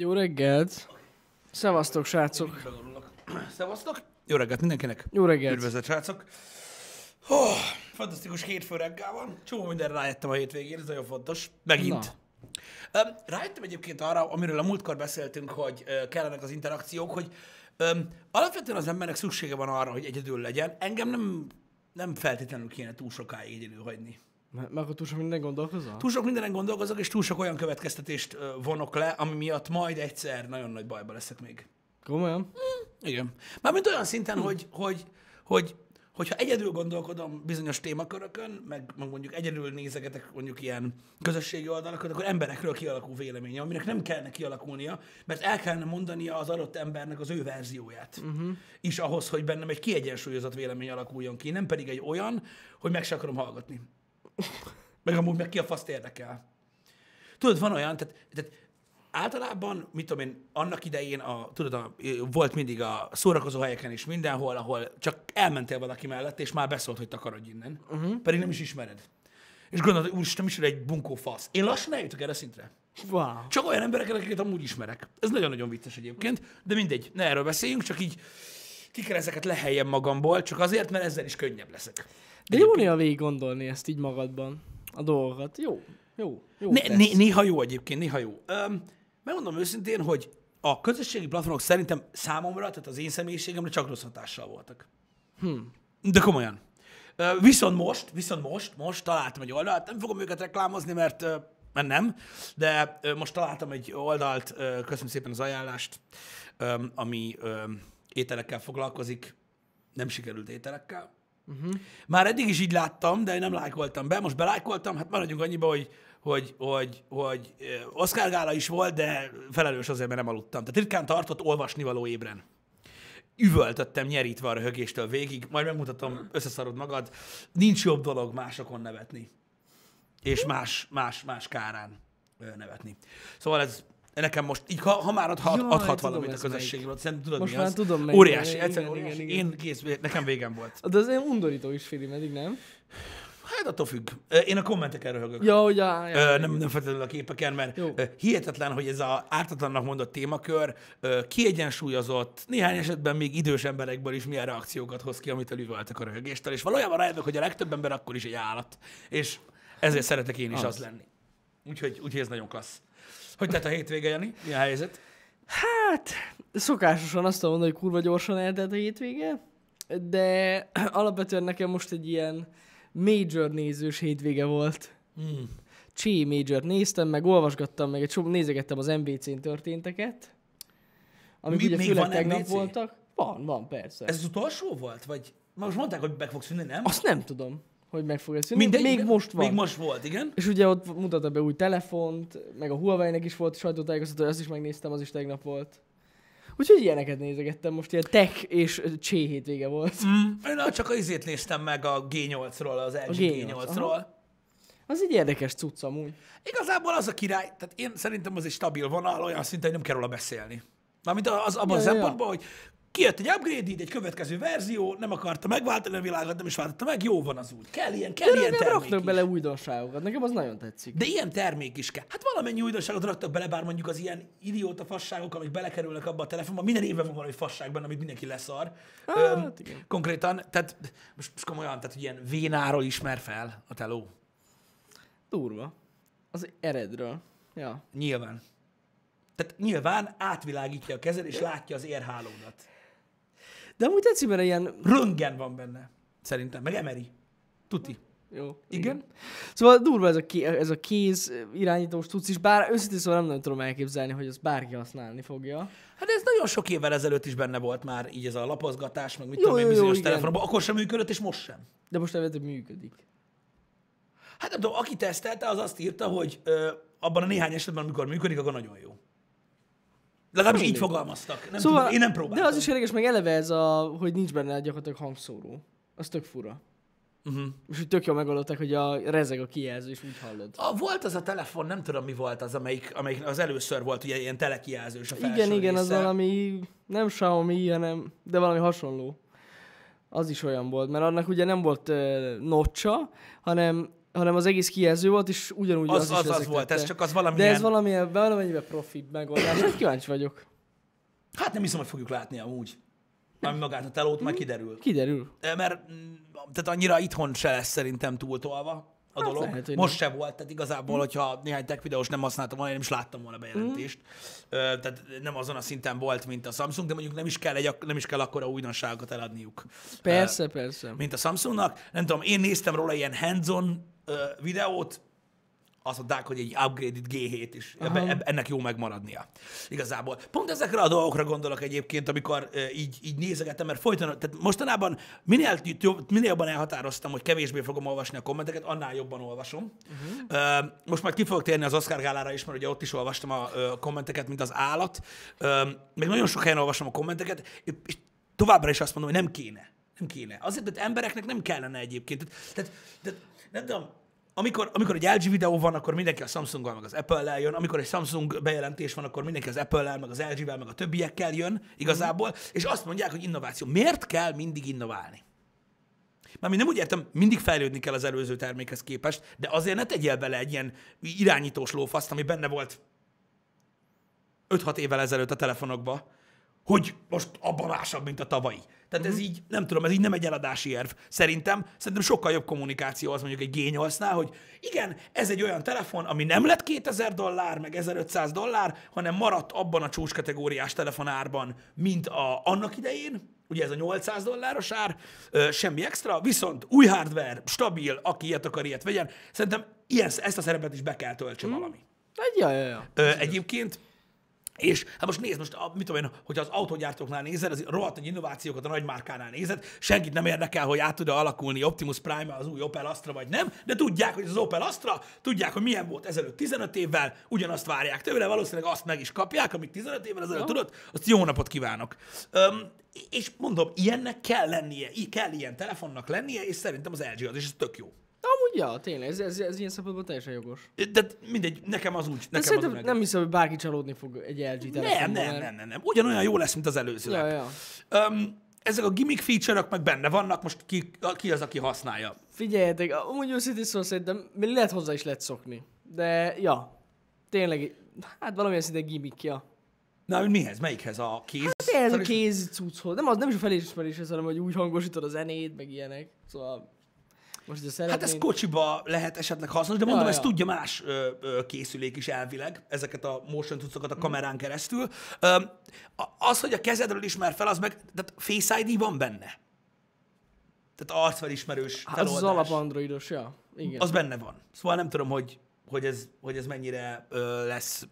Jó reggelt! Szevasztok, srácok! Szevasztok! Jó reggelt mindenkinek! Jó reggelt! Üdvözlet, srácok! Oh, fantasztikus hétfő reggel van. Csomó mindenre rájöttem a hétvégén, ez nagyon fontos. Megint. Rájöttem egyébként arra, amiről a múltkor beszéltünk, hogy kellenek az interakciók, hogy alapvetően az embernek szüksége van arra, hogy egyedül legyen. Engem nem feltétlenül kéne túl sokáig egyedül hagyni. Mert akkor túl sok mindenen gondolkozol? Túl sok mindenen gondolkozok, és túl sok olyan következtetést vonok le, ami miatt majd egyszer nagyon nagy bajba leszek még. Komolyan? Igen. Mármint olyan szinten, hogyha egyedül gondolkodom bizonyos témakörökön, meg mondjuk egyedül nézegetek mondjuk ilyen közösségi oldalakat, akkor emberekről kialakul véleménye, aminek nem kellene kialakulnia, mert el kellene mondania az adott embernek az ő verzióját. És ahhoz, hogy bennem egy kiegyensúlyozott vélemény alakuljon ki, nem pedig egy olyan, hogy meg se akarom hallgatni. Meg amúgy meg ki a faszt érdekel. Tudod, van olyan, tehát általában, mit tudom én, annak idején volt mindig a szórakozó helyeken is mindenhol, ahol csak elmentél valaki mellett, és már beszólt, hogy takarodj innen. Pedig nem is ismered. És gondolod, hogy úristen, micsoda egy bunkó fasz. Én lassan eljutok erre szintre. Wow. Csak olyan embereket, akiket amúgy ismerek. Ez nagyon-nagyon vicces egyébként, de mindegy, ne erről beszéljünk, csak így ki kell ezeket leheljem magamból, csak azért, mert ezzel is könnyebb leszek. De jó néha végig gondolni ezt így magadban, a dolgokat. Jó. Néha jó egyébként, néha jó. Megmondom őszintén, hogy a közösségi platformok szerintem számomra, tehát az én személyiségemre csak rossz hatással voltak. De komolyan. Viszont most találtam egy oldalt, nem fogom őket reklámozni, mert nem, de most találtam egy oldalt, köszönöm szépen az ajánlást, ami ételekkel foglalkozik, nem sikerült ételekkel. Már eddig is így láttam, de én nem lájkoltam be. Most belájkoltam, hát maradjunk annyiba, hogy Oscar gála is volt, de felelős azért, mert nem aludtam. Tehát ritkán tartott olvasnivaló ébren. Üvöltöttem nyerítve a röhögéstől végig, majd megmutatom, összeszarod magad. Nincs jobb dolog másokon nevetni. És más kárán nevetni. Szóval ez nekem most, így, ha már adhat valamit a közösségről, szerintem tudod, most mi az. Tudom, óriási, egyszerűen óriási. Igen. Én kész, nekem végem volt. De az én undorító is félig meddig, nem? Hát attól függ. Én a kommenteken röhögök. Ja, ugye. Nem feltétlenül a képeken, mert jó. Hihetetlen, hogy ez az ártatlannak mondott témakör kiegyensúlyozott, néhány esetben még idős emberekből is milyen reakciókat hoz ki, amit elüvöltek a röhögéstől. És valójában rájövök, hogy a legtöbb ember akkor is egy állat. És ezért szeretek én is az lenni. Úgyhogy ez nagyon klassz. Hogy tett a hétvége, Jani? Mi a helyzet? Hát, szokásosan azt tudom mondani, hogy kurva gyorsan eltelt a hétvége, de alapvetően nekem most egy ilyen major nézős hétvége volt. Csé major néztem, meg olvasgattam, meg nézegettem az MBC-n történteket, amik ugye főleg tegnap voltak. Van, persze. Ez az utolsó volt? Vagy most mondták, hogy meg fog szűnni, nem? Azt nem tudom, hogy meg fogja szűnni. Még most van. Még most volt, igen. És ugye ott mutatta be új telefont, meg a Huawei-nek is volt sajtótájékoztató, azt is megnéztem, az is tegnap volt. Úgyhogy ilyeneket nézegettem most, ilyen tech és csé hétvége volt. Én csak azért néztem meg a G8-ról, az LG G8-ról. Az egy érdekes cucc amúgy. Igazából az a király, tehát én szerintem az egy stabil vonal, olyan szinten, hogy nem kell róla beszélni. Mármint abban a szempontban, hogy kijött egy upgrade, így egy következő verzió, nem akarta megváltani a világot, nem is váltotta meg, jó van az úgy. Kell ilyen termék is. Raknak bele újdonságokat, nekem az nagyon tetszik. De ilyen termék is kell. Hát valamennyi újdonságot raktak bele, bár mondjuk az ilyen idióta fasságok, amik belekerülnek abba a telefonba, minden évben van valami fasság benne, amit mindenki leszar. Konkrétan, tehát most komolyan, tehát ilyen vénáról ismer fel a teló. Durva. Az eredről. Ja. Nyilván átvilágítja a kezed, és látja az érhálódat. De amúgy tetszik, mert ilyen röntgen van benne, szerintem, meg emeri. Tuti. Jó. Igen? Szóval durva ez a kéz irányítós tudsz is, bár őszintén szóval nem tudom elképzelni, hogy ezt bárki használni fogja. Hát ez nagyon sok évvel ezelőtt is benne volt már így ez a lapozgatás, meg mit tudom én bizonyos telefonban. Akkor sem működött, és most sem. De most elvetőbb működik. Hát nem tudom, aki tesztelte, az azt írta, hogy abban a néhány esetben, amikor működik, akkor nagyon jó. Legalábbis így fogalmaztak. Nem szóval, tudom, én nem próbáltam. De az is érdekes, meg eleve ez, hogy nincs benne gyakorlatilag hangszóró. Az tök fura. És úgy tök jól megoldották, hogy rezeg a kijelző, és úgy hallod. Volt az a telefon, nem tudom mi volt az, amelyik az először volt ugye ilyen telekijelzős a felső része. Igen, az valami, nem Xiaomi, hanem, de valami hasonló. Az is olyan volt, mert annak ugye nem volt notch-a, hanem hanem az egész kijelző volt, és ugyanúgy az volt, ez csak az valamilyen... De ez valamennyiben profi megoldás. Hát kíváncsi vagyok. Hát nem hiszem, hogy fogjuk látni amúgy. Ami magát a telót majd kiderül. Kiderül. Mert tehát annyira itthon se lesz szerintem túltolva a dolog. Lehet, most se volt, tehát igazából, hogyha néhány tech videós nem használtam volna, én is láttam volna bejelentést. Tehát nem azon a szinten volt, mint a Samsung, de mondjuk nem is kell akkora újdonságokat eladniuk. Persze, persze. Mint a Samsungnak. Nem tudom, én néztem róla ilyen hands-on videót, azt mondták, hogy egy upgraded G7 is, ennek jó megmaradnia. Igazából. Pont ezekre a dolgokra gondolok egyébként, amikor így nézegetem, mert folyton, tehát mostanában minél jobban elhatároztam, hogy kevésbé fogom olvasni a kommenteket, annál jobban olvasom. Most majd ki fogok térni az Oscar gálára is, mert ugye ott is olvastam a kommenteket, mint az állat. Még nagyon sok helyen olvasom a kommenteket, és továbbra is azt mondom, hogy nem kéne. Nem kéne. Azért, mert embereknek nem kellene egyébként. Tehát nem tudom, amikor egy LG videó van, akkor mindenki a Samsunggal meg az Apple-lel jön, amikor egy Samsung bejelentés van, akkor mindenki az Apple-lel meg az LG-vel meg a többiekkel jön igazából, és azt mondják, hogy innováció. Miért kell mindig innoválni? Mármint nem úgy értem, mindig fejlődni kell az előző termékhez képest, de azért ne tegyél bele egy ilyen irányítós lófaszt, ami benne volt 5-6 évvel ezelőtt a telefonokba, hogy most abban másabb, mint a tavalyi. Tehát ez így, nem tudom, ez így nem egy eladási érv. Szerintem sokkal jobb kommunikáció az mondjuk egy G8-nál, hogy igen, ez egy olyan telefon, ami nem lett $2000, meg $1500, hanem maradt abban a csúcskategóriás telefonárban, mint annak idején, ugye ez a $800-os ár, semmi extra, viszont új hardware, stabil, aki ilyet akar, ilyet vegyen. Szerintem ezt a szerepet is be kell töltse valami. Egyébként. És hát most nézd, mit tudom én, hogyha az autógyártóknál nézed, az rohadt nagy innovációkat a nagymárkánál nézed, senkit nem érdekel, hogy át tud-e alakulni Optimus Prime az új Opel Astra vagy nem, de tudják, hogy az Opel Astra, tudják, hogy milyen volt ezelőtt 15 évvel, ugyanazt várják tőle, valószínűleg azt meg is kapják, amit 15 évvel ezelőtt tudott, azt jó napot kívánok. És mondom, ilyennek kell lennie, kell ilyen telefonnak lennie, és szerintem az LG az, és ez tök jó. Amúgy, ja, tényleg, ez ilyen szempontból teljesen jogos. De mindegy, nekem az úgy. De szerintem nem hiszem, hogy bárki csalódni fog egy LG telefonban. Nem. Ugyanolyan jó lesz, mint az előző. Ja. Ezek a gimmick feature-ök meg benne vannak, most ki az, aki használja? Figyeljetek, amúgy őszintén szó szerintem lehet hozzá is lehet szokni. De, ja, tényleg, hát valamilyen szinte gimmickja. Na, mihez? Melyikhez? A kéz? Hát ez a kéz cucchoz. Nem is a felismeréshez, hanem hogy úgy hangosítod a zenét, meg ilyenek. Szóval... Hát ez kocsiba lehet esetleg hasznos, de mondom, ezt tudja más készülék is elvileg, ezeket a motion cuccokat a kamerán keresztül. Az, hogy a kezedről ismer fel, az meg, tehát Face ID van benne. Tehát arcfelismerős feloldás. Az alap androidos, ja. Igen. Az benne van. Szóval nem tudom, hogy ez mennyire lesz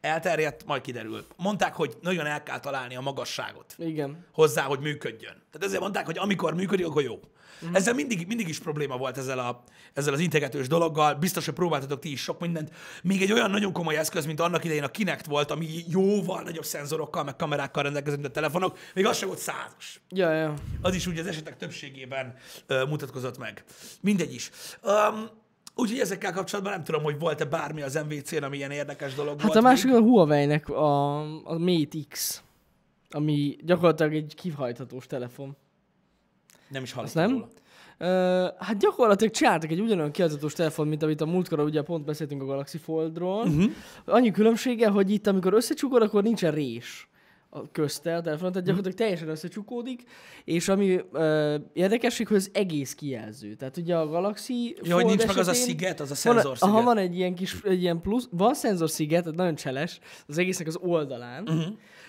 elterjedt, majd kiderül. Mondták, hogy nagyon el kell találni a magasságot. Igen. Hozzá, hogy működjön. Tehát ezért mondták, hogy amikor működik, akkor jó. Ezzel mindig is probléma volt ezzel az integetős dologgal. Biztos, hogy próbáltatok ti is sok mindent. Még egy olyan nagyon komoly eszköz, mint annak idején a Kinect volt, ami jóval nagyobb szenzorokkal, meg kamerákkal rendelkezett, mint a telefonok, még az sem volt 100-as. Ja. Az is úgy az esetek többségében mutatkozott meg. Mindegy is. Úgyhogy ezekkel kapcsolatban nem tudom, hogy volt-e bármi az MVC-n, ami ilyen érdekes dolog volt. Hát a másik a Huawei-nek a Mate X, ami gyakorlatilag egy kihajthatós telefon. Nem is hallottam róla. Hát gyakorlatilag csináltak egy ugyanolyan kihajthatós telefon, mint amit a múltkor ugye pont beszéltünk a Galaxy Foldról. Annyi különbsége, hogy itt amikor összecsukod, akkor nincsen rés közte a telefon, tehát gyakorlatilag teljesen összecsukódik, és ami érdekesség, hogy az egész kijelző. Tehát ugye a Galaxy Fold hogy nincs meg az a sziget, az a szenzorsziget. Aha, van egy ilyen plusz, van szenzorsziget, tehát nagyon cseles, az egésznek az oldalán,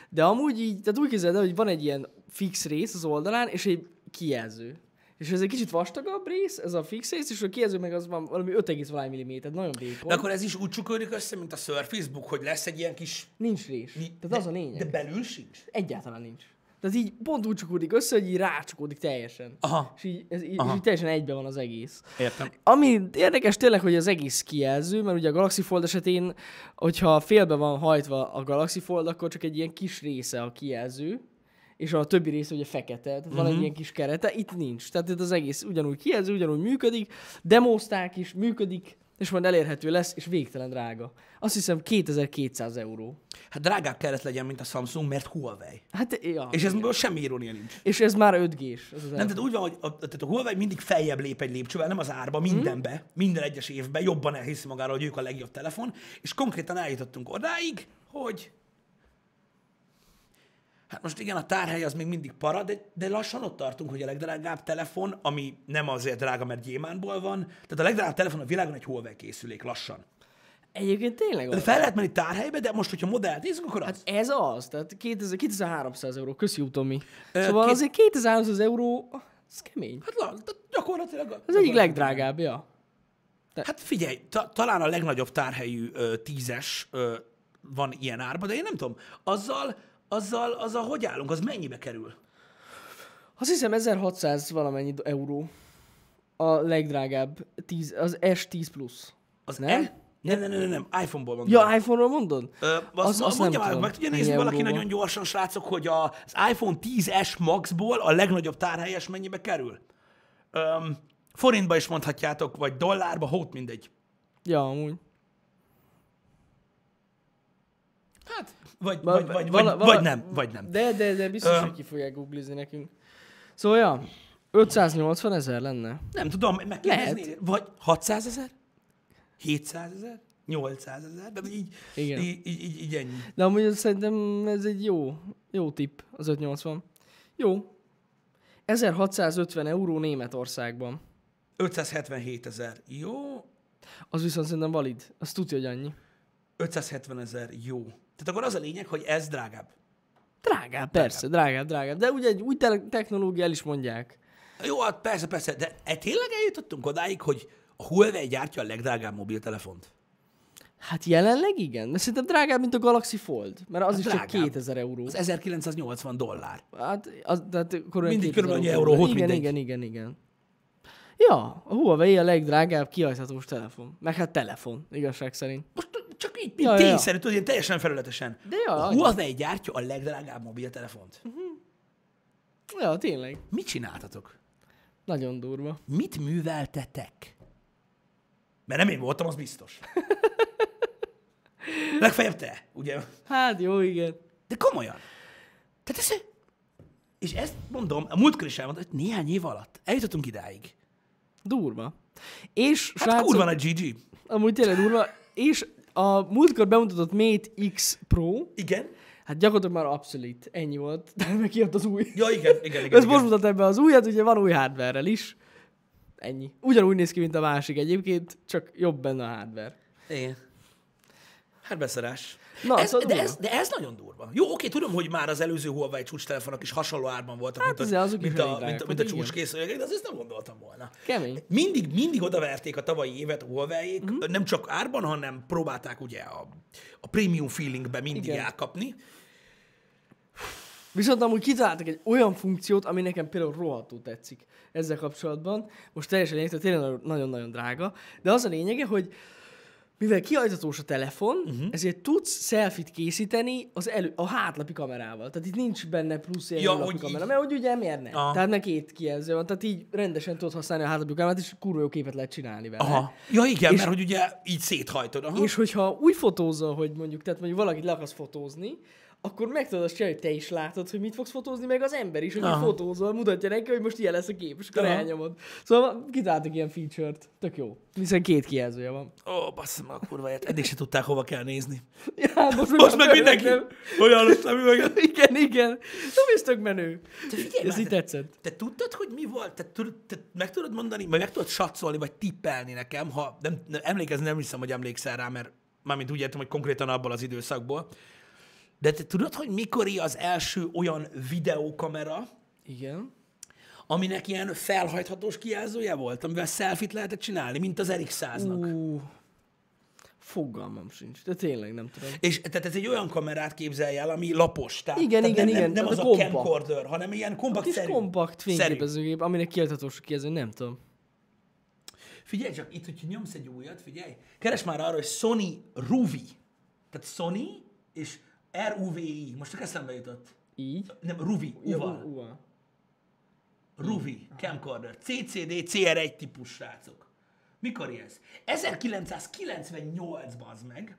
de amúgy így, tehát úgy képzeld el, hogy van egy ilyen fix rész az oldalán, és egy kijelző. És ez egy kicsit vastagabb rész, ez a fix rész, és a kijelző meg az van valami 5,1 milliméter, nagyon vékony. De akkor ez is úgy csukódik össze, mint a Surface Book, hogy lesz egy ilyen kis... Nincs rés. Tehát az a lényeg. De belül sincs? Egyáltalán nincs. Tehát így pont úgy csukódik össze, hogy így rácsukódik teljesen. És így teljesen egybe van az egész. Értem. Ami érdekes tényleg, hogy az egész kijelző, mert ugye a Galaxy Fold esetén, hogyha félbe van hajtva a Galaxy Fold, akkor csak egy ilyen kis része a kijelző, és a többi része ugye fekete, tehát van egy ilyen kis kerete, itt nincs. Tehát itt az egész ugyanúgy kijelző, ugyanúgy működik, demozták is, működik, és majd elérhető lesz, és végtelen drága. Azt hiszem 2200 euró. Hát drágább kellett legyen, mint a Samsung, mert Huawei. Hát, ja, és ez most semmi irónia nincs. És ez már 5G-s. Nem, tehát úgy van, hogy a Huawei mindig feljebb lép egy lépcsővel, nem az árba, mindenbe, minden egyes évben jobban elhiszi magára, hogy ők a legjobb telefon, és konkrétan eljutottunk odáig, hogy hát most igen, a tárhely az még mindig para, de lassan ott tartunk, hogy a legdrágább telefon, ami nem azért drága, mert gyémántból van, tehát a legdrágább telefon a világon egy Huawei készülék, lassan. Egyébként tényleg az. Fel lehet menni tárhelybe, de most, hogyha modellt nézzük, akkor az. Hát ez az, tehát 2300 euró, köszi Utomi. Szóval azért 2300 euró, az kemény. Hát gyakorlatilag. Az egyik legdrágább, ja. Hát figyelj, talán a legnagyobb tárhelyű 10-es van ilyen árba, de én nem tudom, azzal hogy állunk? Az mennyibe kerül? Azt hiszem 1600 valamennyi euró. A legdrágább. Az S10 plusz. Az nem? Nem. iPhone-ból mondod. Ja, iPhone-ról mondod? Azt mondjam, nem meg tudja nézni valaki euróban. Nagyon gyorsan, srácok, hogy az iPhone 10S Max-ból a legnagyobb tárhelyes mennyibe kerül. Forintba is mondhatjátok, vagy dollárba, hót mindegy. Ja, amúgy. Hát, vagy nem. De biztos, hogy ki fogják googlizni nekünk. Szóval, ja, 580 ezer lenne. Nem tudom, megkérdezni. Vagy 600 ezer? 700 ezer? 800 ezer? De így ennyi. De amúgy szerintem ez egy jó tipp, az 580. Jó. 1650 euró Németországban. 577 ezer. Jó. Az viszont szerintem valid. Azt tudja, hogy annyi. 570 ezer. Jó. Tehát akkor az a lényeg, hogy ez drágább. Drágább, persze, drágább. De ugye egy új technológia, el is mondják. Jó, hát persze, de tényleg eljutottunk odáig, hogy a Huawei gyártja a legdrágább mobiltelefont? Hát jelenleg igen, mert szerintem drágább, mint a Galaxy Fold, mert az hát is drágább. Csak 2000 euró. Az 1980 dollár. Hát, tehát mindig körülbelül euró, ott mindegy. Igen. Ja, a Huawei a legdrágább kihajthatós telefon. Meg hát telefon, igazság szerint. Most csak így tényszerű, tudod, ilyen teljesen felületesen. De ja, a Huawei gyártja a legdrágább mobiltelefont. Uh-huh. Ja, tényleg. Mit csináltatok? Nagyon durva. Mit műveltetek? Mert nem én voltam, az biztos. Legfeljebb te, ugye? Hát jó, igen. De komolyan. Tehát ez... És ezt mondom, a múltkor is elmondtam, hogy néhány év alatt eljutottunk idáig. Durva. És hát srácok, kurva nagy GG. Amúgy tényleg durva. És a múltkor bemutatott Mate X Pro. Igen. Hát gyakorlatilag már obsolete. Ennyi volt. De meg kijött az új. Ja, igen. Ezt most mutatott ebbe az újat, ugye van új hardware-rel is. Ennyi. Ugyanúgy néz ki, mint a másik egyébként, csak jobb benne a hardware. Igen. Hát beszarás. Na, ez nagyon durva. Jó, oké, tudom, hogy már az előző Huawei csúcstelefonok is hasonló árban voltak, hát mint a csúcskészülékek, de azt nem gondoltam volna. Kemény. Mindig odaverték a tavalyi évet a Huawei-ék, nem csak árban, hanem próbálták ugye a premium feelingbe mindig elkapni. Viszont amúgy kitaláltak egy olyan funkciót, ami nekem például rohadtul tetszik ezzel kapcsolatban. Most teljesen lényegtől, tényleg nagyon-nagyon drága, de az a lényege, hogy mivel kihajtatós a telefon, ezért tudsz selfie-t készíteni a hátlapi kamerával. Tehát itt nincs benne plusz egy hátlapi kamera, mert hogy ugye miért nem? Tehát ne két kijelző van, tehát így rendesen tudod használni a hátlapi kamerát, és kurva jó képet lehet csinálni vele. Aha. Ja igen, és, mert hogy ugye így széthajtod. Aha. És hogyha úgy fotózol, hogy mondjuk valakit le akarsz fotózni, akkor meg tudod azt csinálni, hogy te is látod, hogy mit fogsz fotózni, meg az ember is, hogy fotózol, mutatja neki, hogy most ilyen lesz a kép, és akkor elnyomod. Szóval kitáltak ilyen feature-t. Tök jó. Hiszen két kijelzője van. Ó, basszom a kurváját. Eddig se tudták, hova kell nézni. Ja, most meg mindenki olyan lesz a műveget. Igen. Nem ez tök menő. Ez így tetszett. Te tudtad, hogy mi volt? Te meg tudod mondani, vagy meg tudod satszolni, vagy tippelni nekem, ha nem emlékezni, nem hiszem, hogy emlékszel rá, mert mármint úgy értem, hogy konkrétan abból az időszakból. De te tudod, hogy mikori az első olyan videókamera, aminek ilyen felhajthatós kijelzője volt, amivel selfie-t lehetett csinálni, mint az RX100-nak? Fogalmam sincs, de tényleg nem tudom. És tehát ez egy olyan kamerát képzelj el, ami lapos. Tehát, nem az a camcorder, hanem ilyen kompaktszerű. Kis kompakt fényképezőgép, aminek kijelzőhatós kijelző, nem tudom. Figyelj csak, itt, hogyha nyomsz egy újat, figyelj. Keresd már arra, hogy Sony Ruvi. Tehát Sony és... R-U-V-I. Most csak eszembe jutott. Így? Nem, Ruvi. Uva. Ruvi. Camcorder. CCD, CR1 típus, srácok. Mikor jössz? 1998, bazd meg.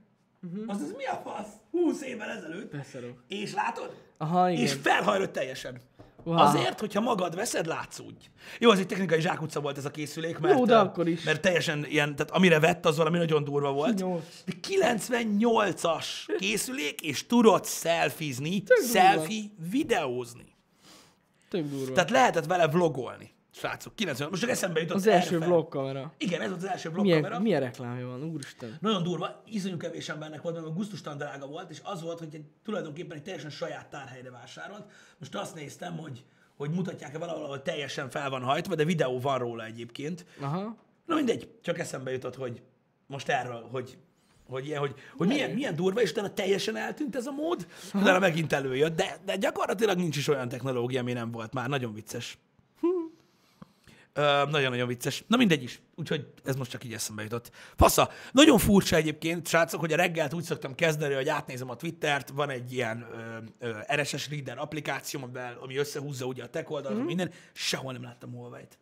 Uh-huh. Az mi a fasz? 20 évvel ezelőtt. Beszorú. És látod? Aha, igen. És felhajlott teljesen. Wow. Azért, hogyha magad veszed, látszódj. Jó, az egy technikai zsákutca volt ez a készülék, mert, jó, de akkor is. Mert teljesen ilyen, tehát amire vett, az valami nagyon durva volt. 98-as készülék, és tudod szelfizni, selfie videózni. Tök durva. Tehát lehetett vele vlogolni. Srácok, 90. Most csak eszembe jutott. Az első vlogkamera. Igen, ez volt az első vlogkamera. Milyen reklámja van, úristen. Nagyon durva, iszonyú kevés embernek volt, mert gusztustalan drága volt, és az volt, hogy tulajdonképpen egy teljesen saját tárhelyre vásárolt. Most azt néztem, hogy mutatják-e valahol, ahol teljesen fel van hajtva, de videó van róla egyébként. Aha. Na mindegy, csak eszembe jutott, hogy most erről, hogy milyen durva, és utána teljesen eltűnt ez a mód, utána megint előjött, de gyakorlatilag nincs is olyan technológia, ami nem volt már. Nagyon vicces. Nagyon-nagyon vicces. Na mindegy is. Úgyhogy ez most csak így eszembe jutott. Fasza. Nagyon furcsa egyébként, srácok, hogy a reggelt úgy szoktam kezdeni, hogy átnézem a Twittert, van egy ilyen RSS reader applikációm, ami összehúzza ugye a tech oldalra, minden. Sehol nem láttam Huawei-t.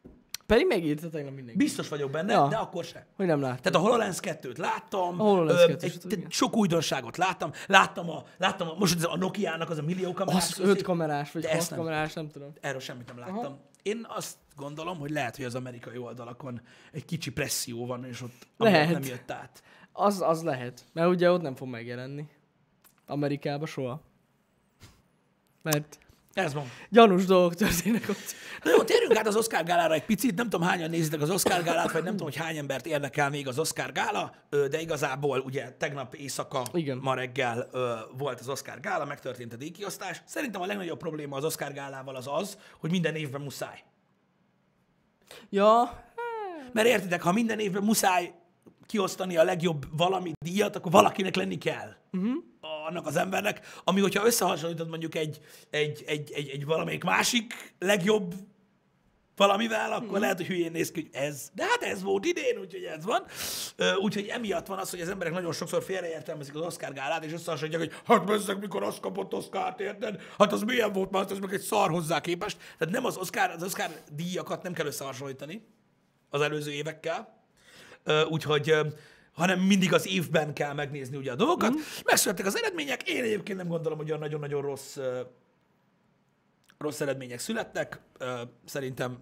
Pedig megírta tegnap mindenki. Biztos vagyok benne, ja. De akkor sem. Hogy nem láttam. Tehát a HoloLens 2-t láttam, sok újdonságot láttam, láttam a, most a Nokia-nak az a millió kamerás. Az 5 kamerás, vagy 6 kamerás, nem tudom. Erről semmit nem láttam. Aha. Én azt gondolom, hogy lehet, hogy az amerikai oldalakon egy kicsi presszió van, és ott nem jött át. Az lehet, mert ugye ott nem fog megjelenni. Amerikában soha. Mert... Ez van. Gyanús dolgok történnek ott. Na jó, térjünk át az Oscar gálára egy picit. Nem tudom, hányan nézitek az Oscar gálát, vagy nem tudom, hogy hány embert érdekel még az Oscar gála, de igazából ugye tegnap éjszaka, igen, ma reggel volt az Oscar gála, megtörtént a díjkiosztás. Szerintem a legnagyobb probléma az Oscar gálával az, hogy minden évben muszáj. Ja. Mert értitek, ha minden évben muszáj kiosztani a legjobb valami díjat, akkor valakinek lenni kell. Uh-huh. Annak az embernek, ami hogyha összehasonlítod mondjuk egy valamelyik másik legjobb valamivel, akkor lehet, hogy hülyén néz ki, hogy ez. De hát ez volt idén, úgyhogy ez van. Úgyhogy emiatt van az, hogy az emberek nagyon sokszor félreértelmezik az Oscar gálát, és összehasonlítják, hogy hát bezzeg, mikor azt kapott Oscart, érted? Hát az milyen volt már, az meg egy szar hozzá képest. Tehát nem az Oscar díjakat nem kell összehasonlítani az előző évekkel. Úgyhogy... hanem mindig az évben kell megnézni ugye a dolgokat. Megszülettek az eredmények, én egyébként nem gondolom, hogy olyan nagyon-nagyon rossz eredmények születtek. Szerintem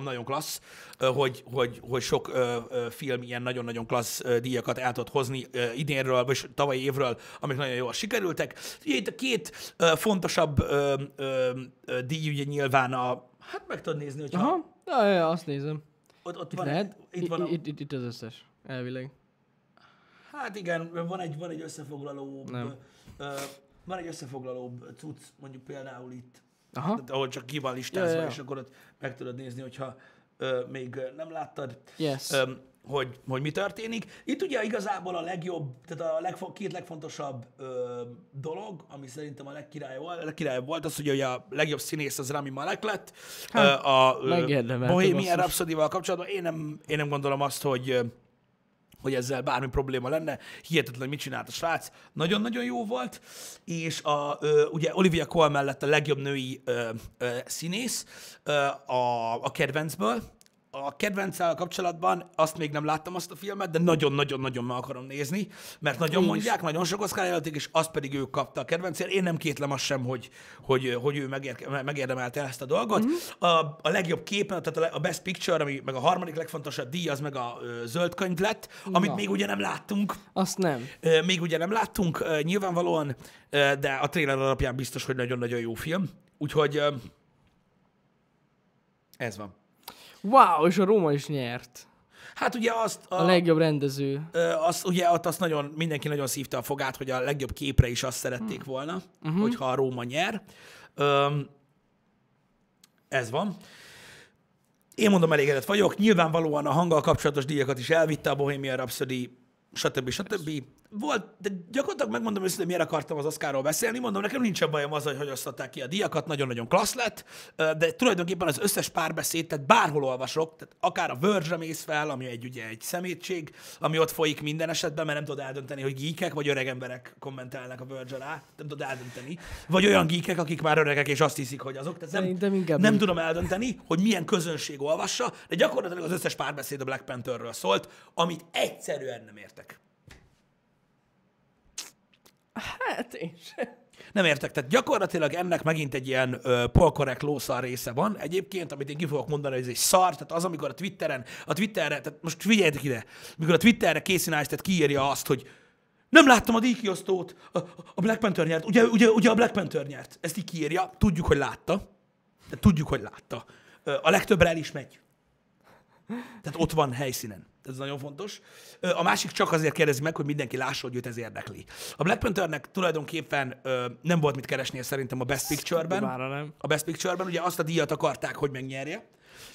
nagyon klassz, hogy sok film ilyen nagyon-nagyon klassz díjakat el tudott hozni idénről, vagy tavalyi évről, amik nagyon jól sikerültek. Ugye itt a két fontosabb díj ugye nyilván hát meg tudod nézni, hogyha... Aha, ja, azt nézem. Ott itt van, lehet? Itt az összes, elvileg. Hát igen, van egy összefoglalóbb, cucc, mondjuk például itt, ahol csak ki van listázva, yeah, és akkor ott meg tudod nézni, hogyha még nem láttad, yes, hogy mi történik. Itt ugye igazából a legjobb, tehát a két legfontosabb dolog, ami szerintem a legkirályabb volt, az, hogy a legjobb színész az Rami Malek lett. Hát, a Bohemian Rhapsodyval kapcsolatban én nem gondolom azt, hogy ezzel bármi probléma lenne. Hihetetlen, mit csinált a srác. Nagyon-nagyon jó volt. És ugye Olivia Cole mellett a legjobb női színész a kedvencből. A kedvenccel kapcsolatban azt még nem láttam azt a filmet, de nagyon-nagyon-nagyon meg akarom nézni, mert nagyon mondják, nagyon sok Oscar jelölték, és azt pedig ő kapta a kedvencért. Én nem kétlem azt sem, hogy ő megérdemelte ezt a dolgot. Mm-hmm. A legjobb képen, tehát a Best Picture, ami meg a harmadik legfontosabb díj, az meg a Zöld Könyv lett, amit még ugye nem láttunk. Azt nem. Még ugye nem láttunk, nyilvánvalóan, de a trailer alapján biztos, hogy nagyon-nagyon jó film. Úgyhogy ez van. Wow, és a Roma is nyert. Hát ugye azt... A legjobb rendező. Ugye azt mindenki nagyon szívta a fogát, hogy a legjobb képre is azt szerették volna, hogyha a Roma nyer. Ez van. Én mondom, elégedett vagyok. Nyilvánvalóan a hanggal kapcsolatos díjakat is elvitte a Bohemian Rhapsody, stb. volt, de gyakorlatilag megmondom őszintén, miért akartam az Oscarról beszélni, mondom, nekem nincsen bajom az, hogy osztották ki a díjakat, nagyon-nagyon klassz lett, de tulajdonképpen az összes párbeszéd, tehát bárhol olvasok, tehát akár a Verge-re mész fel, ami egy, ugye, egy szemétség, ami ott folyik minden esetben, mert nem tudod eldönteni, hogy geekek vagy öreg emberek kommentálnak a Verge alá, nem tudod eldönteni, vagy olyan geekek, akik már öregek és azt hiszik, hogy azok, tehát nem tudom eldönteni, hogy milyen közönség olvassa, de gyakorlatilag az összes párbeszéd a Black Pantherről szólt, amit egyszerűen nem értek. Hát én sem. Nem értek. Tehát gyakorlatilag ennek megint egy ilyen polkorrekt lószar része van egyébként, amit én ki fogok mondani, hogy ez egy szar, tehát az, amikor a Twitterre, tehát most figyeljetek ide, amikor a Twitterre készínást, tehát kiírja azt, hogy nem láttam a díjkiosztót, a Black Panther nyert, ugye a Black Panther nyert, ezt így kiírja, tudjuk, hogy látta, tehát tudjuk, hogy látta. A legtöbbre el is megy. Tehát ott van helyszínen. Ez nagyon fontos. A másik csak azért kérdezi meg, hogy mindenki lássa, hogy őt ez érdekli. A Black Panthernek tulajdonképpen nem volt mit keresnie szerintem a Best Picture-ben. A Best Picture-ben ugye azt a díjat akarták, hogy megnyerje.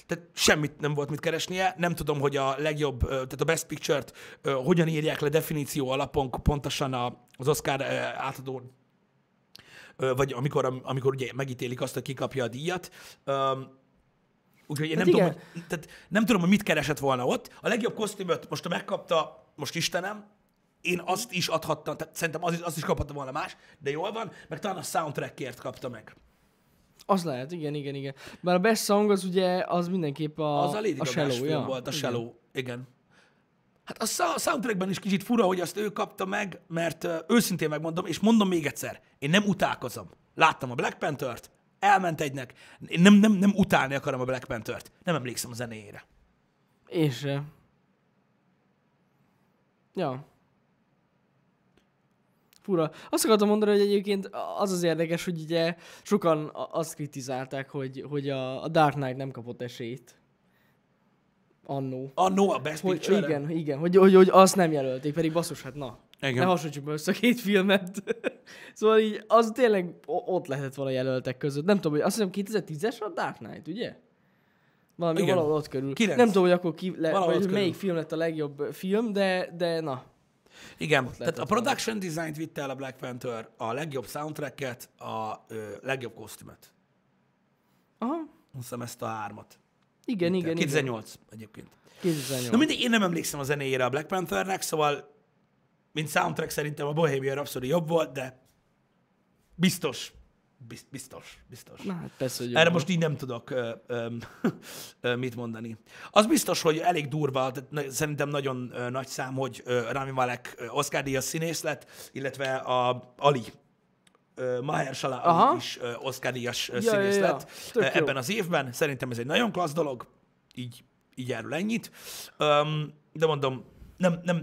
Tehát semmit nem volt mit keresnie. Nem tudom, hogy a legjobb, tehát a Best Picture-t hogyan írják le definíció alapon pontosan az Oscar átadón, vagy amikor ugye megítélik azt, hogy kikapja a díjat. Úgyhogy én nem tudom, hogy mit keresett volna ott. A legjobb kosztümöt most megkapta, most Istenem, én azt is adhattam, tehát szerintem azt is kaphatta volna más, de jól van, meg talán a soundtrackért kapta meg. Az lehet, igen. Bár a best song az ugye, az mindenképp a Shallow, ja. Volt a Shallow, igen. Hát a soundtrackben is kicsit fura, hogy azt ő kapta meg, mert őszintén megmondom, és mondom még egyszer, én nem utálkozom. Láttam a Black Panther-t, elment egynek. Én nem utálni akarom a Black Panther-t. Nem emlékszem a zenéjére. Én sem. Ja. Fura. Azt akartam mondani, hogy egyébként az érdekes, hogy ugye sokan azt kritizálták, hogy a Dark Knight nem kapott esélyt. Annó a Best Picture-re. Igen, hogy azt nem jelölték, pedig basszus, hát na. Igen. Ne hasonlítsuk be össze a két filmet. Szóval így, az tényleg ott lehetett volna jelöltek között. Nem tudom, hogy azt hiszem 2010-es a Dark Knight, ugye? Valahol ott körül. 9. Nem tudom, hogy akkor melyik film lett a legjobb film, de na. Igen, tehát a production design-t vitte el a Black Panther, a legjobb soundtracket, a legjobb kosztümöt. Aha. Azt hiszem ezt a 3-at. Igen. 2008 egyébként. 2008. Na mindig, én nem emlékszem a zenéjére a Black Panthernek, szóval mint soundtrack szerintem a Bohemian Rhapsody jobb volt, de biztos. Na, hát persze, hogy erre most így nem tudok mit mondani. Az biztos, hogy elég durva, tehát szerintem nagyon nagy szám, hogy Rami Malek Oscar-díjas színész lett, illetve a Ali, Mahershala Ali is Oscar-díjas színész lett ebben az évben. Szerintem ez egy nagyon klassz dolog, így erről ennyit. De mondom,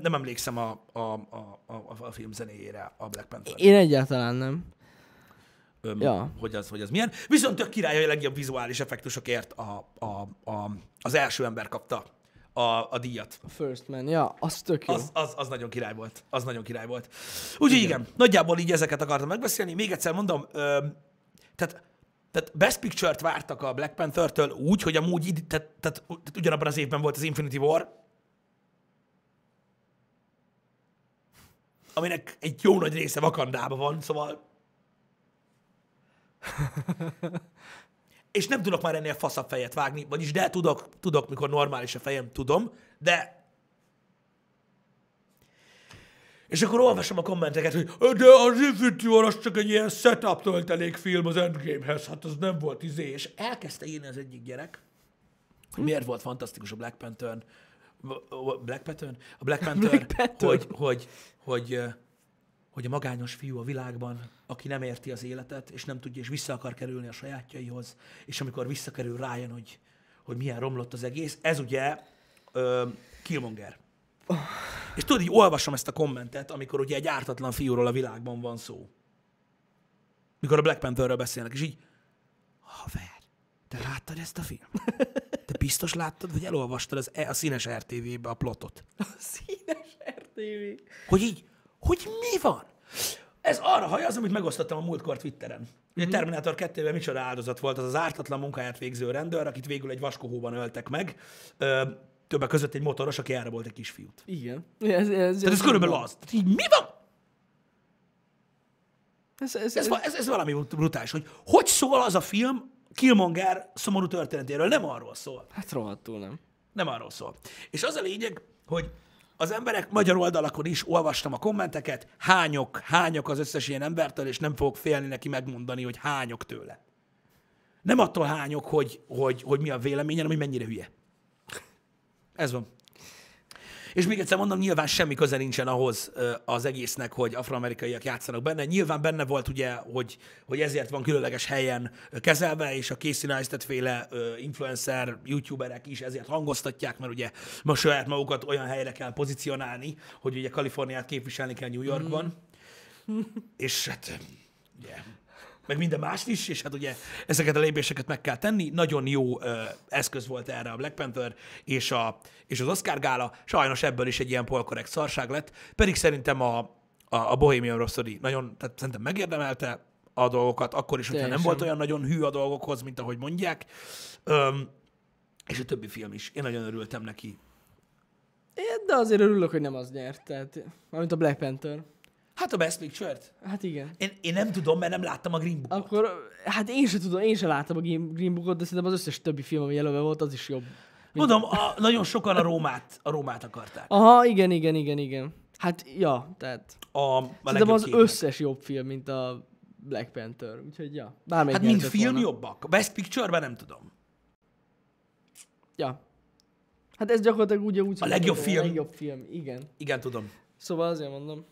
nem emlékszem a film zenéjére a Black Panther. Én egyáltalán nem. Hogy az milyen. Viszont tök király, a legjobb vizuális effektusokért az első ember kapta a díjat. A First Man, ja, az tök jó. Az nagyon király volt. Úgyhogy igen, nagyjából így ezeket akartam megbeszélni. Még egyszer mondom, tehát Best Picture-t vártak a Black Panther-től úgy, hogy amúgy tehát ugyanabban az évben volt az Infinity War, aminek egy jó nagy része Wakandában van, szóval... És nem tudok már ennél faszabb fejet vágni, vagyis de tudok, mikor normális a fejem, tudom, de... És akkor olvasom a kommenteket, hogy de az Infinity War az csak egy ilyen setup töltelék film az Endgame-hez, hát az nem volt izé. És elkezdte írni az egyik gyerek, hogy miért volt fantasztikus a Black Panther, hogy a magányos fiú a világban, aki nem érti az életet, és nem tudja, és vissza akar kerülni a sajátjaihoz, és amikor visszakerül, rájön, hogy milyen romlott az egész. Ez ugye Killmonger. És tudod, így olvasom ezt a kommentet, amikor ugye egy ártatlan fiúról a világban van szó. Mikor a Black Pantherről beszélnek, és így, haver, te láttad ezt a filmet? Te biztos láttad, vagy elolvastad a színes RTV-be a plotot? A színes RTV? Hogy így, hogy mi van? Ez arra hajaz, amit megosztottam a múltkor Twitteren. Ugye Terminator 2-ben micsoda áldozat volt az az ártatlan munkáját végző rendőr, akit végül egy vaskohóban öltek meg. Többek között egy motoros, aki elrabolt egy kisfiút. Igen. Ez körülbelül az. Tehát így mi van? Ez valami brutális, hogy szól az a film Killmonger szomorú történetéről, nem arról szól. Hát rohadtul nem. Nem arról szól. És az a lényeg, hogy az emberek magyar oldalakon is olvastam a kommenteket, hányok az összes ilyen embertől, és nem fogok félni neki megmondani, hogy hányok tőle. Nem attól hányok, hogy mi a véleményem, hogy mennyire hülye. Ez van. És még egyszer mondom, nyilván semmi köze nincsen ahhoz az egésznek, hogy afroamerikaiak játszanak benne. Nyilván benne volt ugye, hogy ezért van különleges helyen kezelve, és a Casey Neistat-féle influencer, youtuberek is ezért hangoztatják, mert ugye ma saját magukat olyan helyre kell pozícionálni, hogy ugye Kaliforniát képviselni kell New Yorkban. Mm. És hát, yeah. Meg minden mást is, és hát ugye ezeket a lépéseket meg kell tenni. Nagyon jó eszköz volt erre a Black Panther és az Oscar gála. Sajnos ebből is egy ilyen polkorrekt szarság lett, pedig szerintem a Bohemian Rhapsody nagyon, tehát szerintem megérdemelte a dolgokat, akkor is, hogyha nem volt olyan nagyon hű a dolgokhoz, mint ahogy mondják. És a többi film is. Én nagyon örültem neki. Én, de azért örülök, hogy nem az nyert, tehát, mint a Black Panther. Hát a Best Picture-t? Hát igen. Én nem tudom, mert nem láttam a Green Bookot. Akkor, hát én sem tudom, én sem láttam a Green Bookot, de szerintem az összes többi film, ami jelölve volt, az is jobb. Mondom, nagyon sokan a Rómát akarták. Aha, igen. Hát, ja, tehát szerintem az összes jobb film, mint a Black Panther, úgyhogy ja. Hát mint film volna. Jobbak. A Best Picture-ben nem tudom. Ja. Hát ez gyakorlatilag úgy a legjobb film. A legjobb film, igen. Igen, tudom. Szóval azért mondom.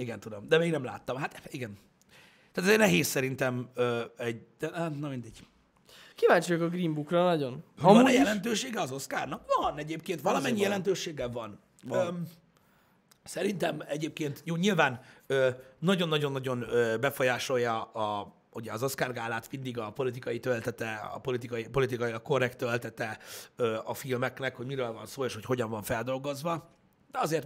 Igen, tudom. De még nem láttam. Hát igen. Tehát ez nehéz szerintem na mindegy. Kíváncsi vagyok a Green Bookra nagyon. Van-e jelentősége az Oscarnak? Van egyébként. Valamennyi jelentősége van. Szerintem egyébként, jó, nyilván nagyon-nagyon-nagyon befolyásolja ugye az Oscar gálát mindig a politikai töltete, a politikai a korrekt töltete a filmeknek, hogy miről van szó és hogy hogyan van feldolgozva. De azért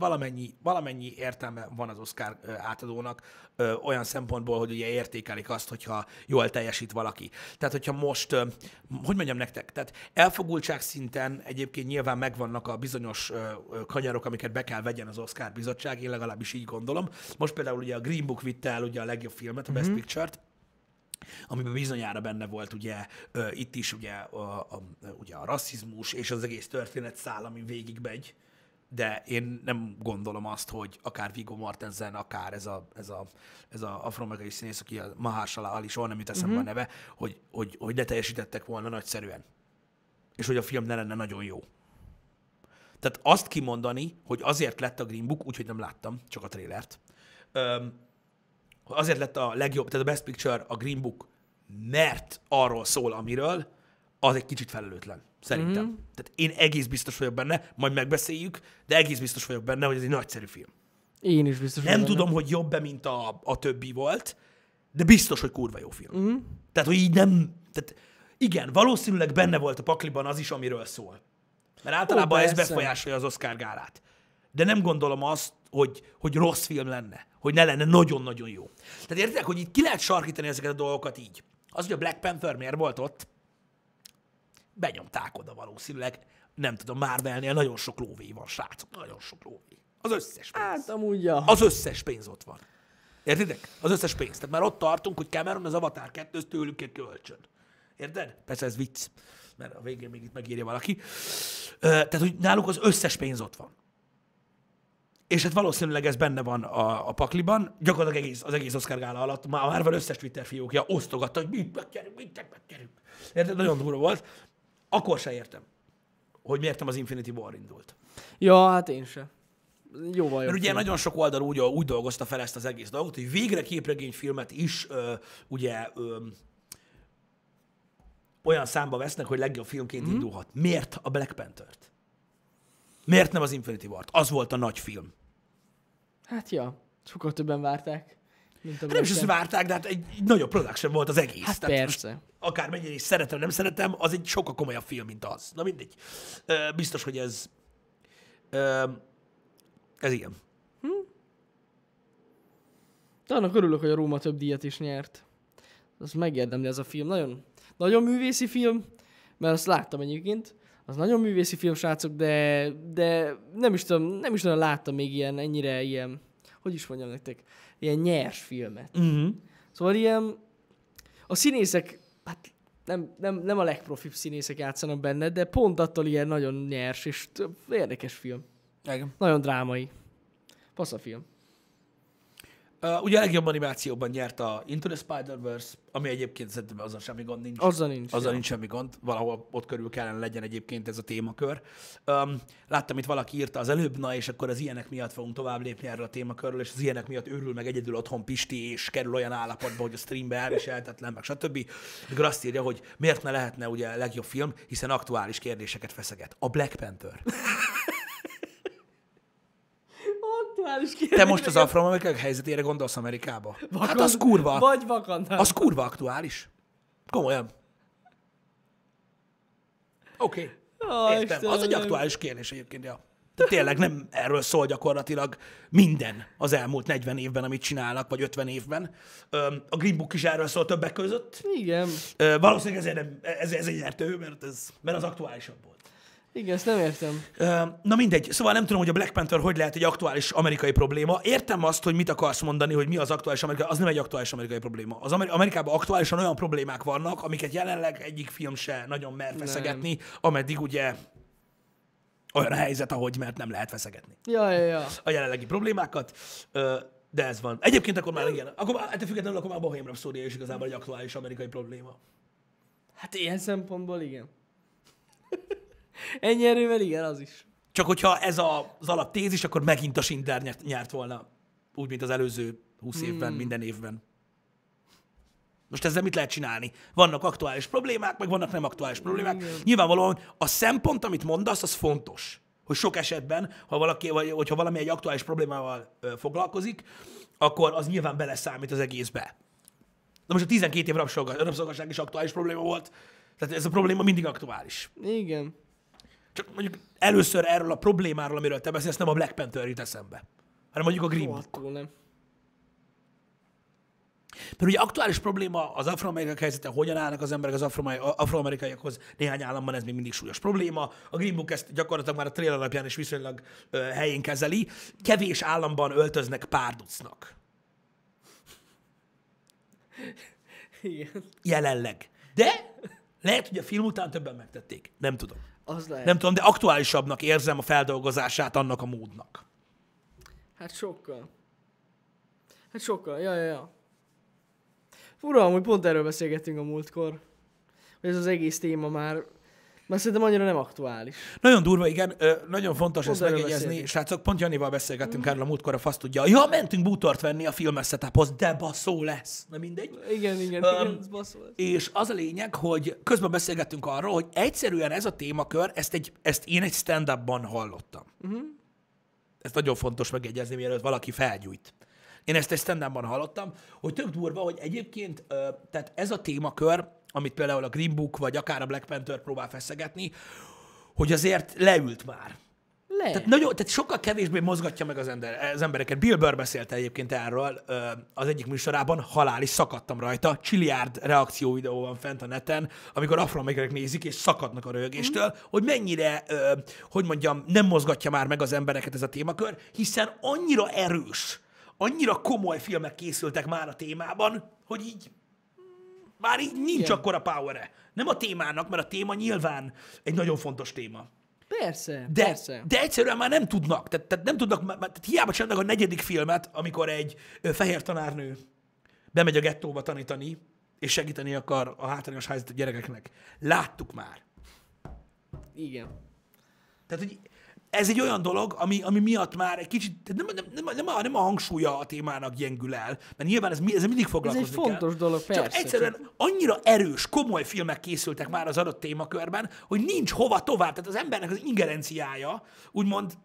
valamennyi értelme van az Oscar átadónak olyan szempontból, hogy ugye értékelik azt, hogyha jól teljesít valaki. Tehát, hogyha most, hogy mondjam nektek, tehát elfogultság szinten egyébként nyilván megvannak a bizonyos kanyarok, amiket be kell vegyen az Oscar bizottság, én legalábbis így gondolom. Most például ugye a Green Book vitte el ugye a legjobb filmet, a Best Picture-t, amiben bizonyára benne volt ugye itt is ugye a rasszizmus és az egész történetszál, ami végigmegy. De én nem gondolom azt, hogy akár Viggo Mortensen, akár ez a afroamerikai színész, aki a Mahershala Ali, soha nem jut eszembe a neve, hogy ne teljesítettek volna nagyszerűen. És hogy a film ne lenne nagyon jó. Tehát azt kimondani, hogy azért lett a Green Book, úgyhogy nem láttam, csak a trélert, azért lett a legjobb, tehát a Best Picture a Green Book, mert arról szól, amiről, az egy kicsit felelőtlen. Szerintem. Tehát én egész biztos vagyok benne, majd megbeszéljük, de egész biztos vagyok benne, hogy ez egy nagyszerű film. Én is biztos vagyok. Nem tudom, hogy jobb-e, mint a többi volt, de biztos, hogy kurva jó film. Tehát, hogy így nem... Tehát igen, valószínűleg benne volt a pakliban az is, amiről szól. Mert általában ez befolyásolja az Oscar gálát. De nem gondolom azt, hogy rossz film lenne. Hogy ne lenne nagyon-nagyon jó. Tehát értek, hogy itt ki lehet sarkítani ezeket a dolgokat így. Az, hogy a Black Panther miért volt ott, benyomták oda valószínűleg, nem tudom, Marvelnél nagyon sok lóvé van, srácok, nagyon sok lóvé. Az összes pénz. Hát amúgy ja. Az összes pénz ott van. Értitek? Az összes pénz. Tehát már ott tartunk, hogy Cameron az Avatar 2-t tőlük egy kölcsön. Érted? Persze ez vicc, mert a végén még itt megírja valaki. Tehát, hogy náluk az összes pénz ott van. És hát valószínűleg ez benne van a pakliban. Gyakorlatilag az egész Oscar gála alatt már van összes Twitter fiókja, osztogatta, hogy mit meggyerünk, Érted? Nagyon durva volt. Akkor se értem, hogy miért nem az Infinity War indult. Ja, hát én se. Jóval mert jobb. Ugye nagyon sok oldal úgy dolgozta fel ezt az egész dolgot, hogy végre képregényfilmet is olyan számba vesznek, hogy legjobb filmként indulhat. Miért a Black Panther-t? Miért nem az Infinity War-t? Az volt a nagy film. Hát ja, sokkal többen várták. Hát nem is azt várták, de hát egy nagyobb production volt az egész. Hát tehát persze. Akármennyire is szeretem, nem szeretem, az egy sokkal komolyabb film, mint az. Na mindegy. Biztos, hogy ez igen. De annak örülök, hogy a Róma több díjat is nyert. Azt megérdemli ez a film. Nagyon, nagyon művészi film, mert azt láttam egyébként. Az nagyon művészi film, srácok, de nem is tudom, nem is nagyon láttam még ilyen, ennyire ilyen, hogy is mondjam nektek, ilyen nyers filmet. Szóval Szóval ilyen, a színészek, hát nem a legprofibb színészek játszanak benne, de pont attól ilyen nagyon nyers és érdekes film. Igen. Nagyon drámai. Fasz a film. Ugye a legjobb animációban nyert a Into the Spider-Verse, ami egyébként szerintem azzal semmi gond nincs. Azzal nincs semmi gond. Valahol ott körül kellene legyen egyébként ez a témakör. Láttam, itt valaki írta az előbb, na és akkor az ilyenek miatt fogunk tovább lépni erről a témakörről, és az ilyenek miatt őrül meg egyedül otthon Pisti, és kerül olyan állapotba, hogy a streambe elviselhetetlen, meg stb. Mikor azt írja, hogy miért ne lehetne ugye a legjobb film, hiszen aktuális kérdéseket feszeget. A Black Panther. Te most az afroamerikaiak helyzetére gondolsz Amerikába? Hát az kurva. Vagy vakantán. Az kurva aktuális. Komolyan. Oké. Okay. Értem. Istenem. Az egy aktuális kérdés egyébként. Ja. De tényleg nem erről szól gyakorlatilag minden az elmúlt 40 évben, amit csinálnak, vagy 50 évben. A Green Book is erről szól többek között. Igen. Valószínűleg ezért nem, ez egy nyertő, mert az aktuálisabb volt. Igen, ezt nem értem. Na mindegy. Szóval nem tudom, hogy a Black Panther hogy lehet egy aktuális amerikai probléma. Értem azt, hogy mit akarsz mondani, hogy mi az aktuális amerikai, az nem egy aktuális amerikai probléma. Az Amerikában aktuálisan olyan problémák vannak, amiket jelenleg egyik film se nagyon mer feszegetni, ameddig ugye olyan a helyzet, ahogy mert nem lehet feszegetni. Ja. A jelenlegi problémákat. De ez van. Egyébként akkor már igen. Akkor hát függetlenül akkor már a Bohemian Rhapsody is igazából egy aktuális amerikai probléma. Hát ilyen szempontból igen. Ennyi erővel igen, az is. Csak hogyha ez az alaptézis, akkor megint a Schindler nyert volna. Úgy, mint az előző 20 évben, minden évben. Most ezzel mit lehet csinálni? Vannak aktuális problémák, meg vannak nem aktuális problémák. Igen. Nyilvánvalóan a szempont, amit mondasz, az fontos. Hogy sok esetben, hogyha valami egy aktuális problémával foglalkozik, akkor az nyilván beleszámít az egészbe. Na most a 12 év rabszolgaság is aktuális probléma volt. Tehát ez a probléma mindig aktuális. Igen. Csak mondjuk először erről a problémáról, amiről te beszélsz, nem a Black Panther jut eszembe, hanem mondjuk a Green Book. Nem. Mert ugye aktuális probléma az afroamerikaiak helyzete, hogyan állnak az emberek az afroamerikaiakhoz, néhány államban ez még mindig súlyos probléma. A Green Book ezt gyakorlatilag már a trailer alapján is viszonylag helyén kezeli. Kevés államban öltöznek párducnak. Igen. Jelenleg. De lehet, hogy a film után többen megtették. Nem tudom. Nem tudom, de aktuálisabbnak érzem a feldolgozását annak a módnak. Hát sokkal. Ja. Fura, hogy pont erről beszélgettünk a múltkor. Hogy ez az egész téma már szerintem annyira nem aktuális. Nagyon durva, igen. Nagyon fontos pont ezt megjegyezni. Srácok, pont Janival beszélgettünk erről a múltkor, a fasz tudja. Ja, mentünk bútort venni a film összetáphoz, de baszó lesz. Na mindegy. Igen, ez baszó lesz. És az a lényeg, hogy közben beszélgettünk arról, hogy egyszerűen ez a témakör, ezt én egy stand-upban hallottam. Ez nagyon fontos megjegyezni, mielőtt valaki felgyújt. Én ezt egy stand-upban hallottam, hogy tök durva, hogy egyébként tehát ez a témakör, amit például a Green Book, vagy akár a Black Panther próbál feszegetni, hogy azért leült már. Tehát sokkal kevésbé mozgatja meg az embereket. Bill Burr beszélt egyébként erről az egyik műsorában, halál is szakadtam rajta. Csiliárd reakció videó van fent a neten, amikor afroamerikaiak nézik, és szakadnak a röhögéstől, hogy mennyire, hogy mondjam, nem mozgatja már meg az embereket ez a témakör, hiszen annyira erős, annyira komoly filmek készültek már a témában, hogy így már így nincs akkora power-e. Nem a témának, mert a téma nyilván egy nagyon fontos téma. Persze. De egyszerűen már nem tudnak. Tehát nem tudnak, tehát hiába csinálnak a negyedik filmet, amikor egy fehér tanárnő bemegy a gettóba tanítani, és segíteni akar a hátrányos helyzetű gyerekeknek. Láttuk már. Igen. Tehát, hogy ez egy olyan dolog, ami miatt már egy kicsit, nem a hangsúlya a témának gyengül el, mert nyilván ez mindig foglalkozni kell. Ez egy fontos dolog, persze. Csak egyszerűen annyira erős, komoly filmek készültek már az adott témakörben, hogy nincs hova tovább. Tehát az embernek az ingerenciája úgymond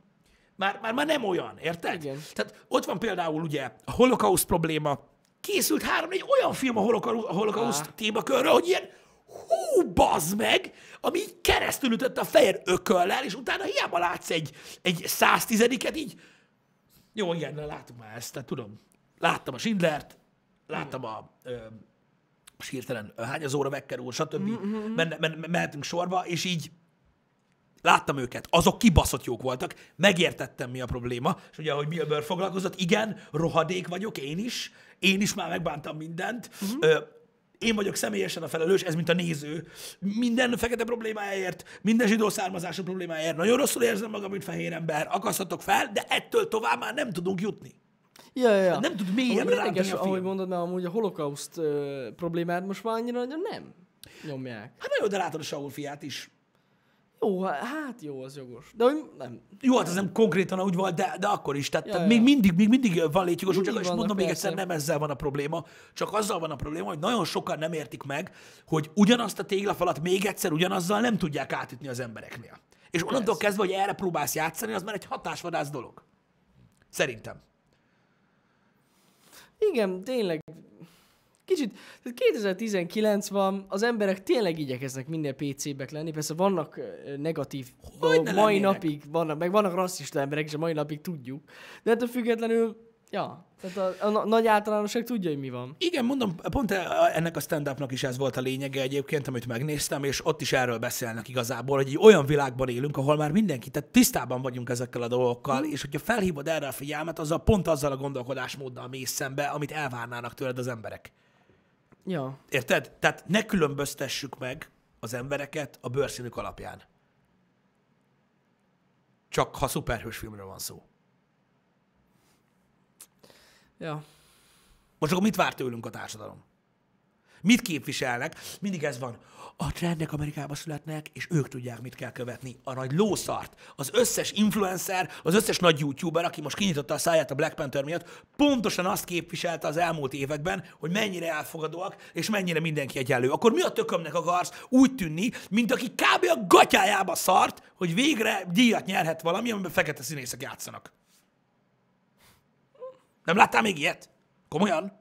már nem olyan, érted? Igen. Tehát ott van például ugye a holokauszt probléma. Készült 3-4 olyan film a holokauszt témakörről, hogy ilyen hú, bazd meg, ami így keresztül ütött a fehér ököllel, és utána hiába látsz egy 110-et így. Jó, igen, látom már ezt, tehát tudom. Láttam a Schindlert, láttam a hirtelen hányazóra Vekker úr, stb. Mehetünk sorba, és így láttam őket, azok kibaszott jók voltak, megértettem, mi a probléma, és ugye, ahogy Bill Burr foglalkozott, igen, rohadék vagyok, én is már megbántam mindent, én vagyok személyesen a felelős, ez mint a néző. Minden fekete problémáért, minden zsidó származású problémáért, nagyon rosszul érzem magam, mint fehér ember, akaszthatok fel, de ettől tovább már nem tudunk jutni. Ja. Nem tud mélyebbre rántani a film. Ahogy mondod, mert amúgy a holokauszt problémát most már annyira nem nyomják. Hát jó, de látod a Saul fiát is. Jó, hát jó, az jogos. De hogy nem. Jó, hát ez nem konkrétan úgy volt, de akkor is. Tehát még mindig van létjogos, csak azt mondom még egyszer, nem ezzel van a probléma, csak azzal van a probléma, hogy nagyon sokan nem értik meg, hogy ugyanazt a téglafalat még egyszer ugyanazzal nem tudják átütni az embereknél. És onnantól kezdve, hogy erre próbálsz játszani, az már egy hatásvadász dolog. Szerintem. Igen, tényleg. Kicsit, 2019 van, az emberek tényleg igyekeznek minden PC-bek lenni, persze vannak negatív, mai napig vannak, meg vannak rasszista emberek is, a mai napig tudjuk, de ettől függetlenül, ja, tehát a nagy általánosság tudja, hogy mi van. Igen, mondom, pont ennek a stand-upnak is ez volt a lényege egyébként, amit megnéztem, és ott is erről beszélnek igazából, hogy egy olyan világban élünk, ahol már mindenki, tehát tisztában vagyunk ezekkel a dolgokkal, és hogyha felhívod erre a figyelmet, azzal pont azzal a gondolkodásmóddal mész szembe, amit elvárnának tőled az emberek. Ja. Érted? Tehát ne különböztessük meg az embereket a bőrszínük alapján. Csak ha szuperhős filmről van szó. Ja. Most akkor mit vár tőlünk a társadalom? Mit képviselnek? Mindig ez van. A trendek Amerikába születnek, és ők tudják, mit kell követni. A nagy lószart, az összes influencer, az összes nagy youtuber, aki most kinyitotta a száját a Black Panther miatt, pontosan azt képviselte az elmúlt években, hogy mennyire elfogadóak, és mennyire mindenki egyenlő. Akkor mi a tökömnek akarsz úgy tűnni, mint aki kb. A gatyájába szart, hogy végre díjat nyerhet valami, amiben fekete színészek játszanak. Nem láttál még ilyet? Komolyan?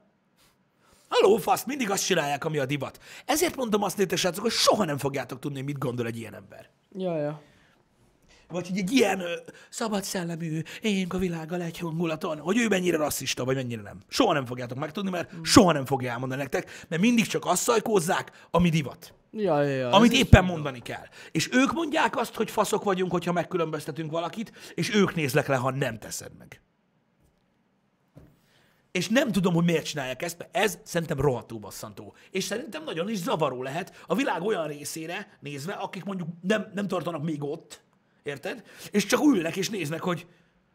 A lófaszt, mindig azt csinálják, ami a divat. Ezért mondom azt, létre srácok, hogy soha nem fogjátok tudni, mit gondol egy ilyen ember. Ja. Vagy hogy egy ilyen szabad szellemű, éljünk a világgal egy hangulaton, hogy ő mennyire rasszista, vagy mennyire nem. Soha nem fogjátok megtudni, mert soha nem fogja elmondani nektek, mert mindig csak azt szajkózzák, ami divat. Ja, amit éppen mondani kell. És ők mondják azt, hogy faszok vagyunk, hogyha megkülönböztetünk valakit, és ők nézlek le, ha nem teszed meg. És nem tudom, hogy miért csinálják ezt, mert ez szerintem rohadtul basszantó. És szerintem nagyon is zavaró lehet a világ olyan részére nézve, akik mondjuk nem tartanak még ott, érted? És csak ülnek és néznek, hogy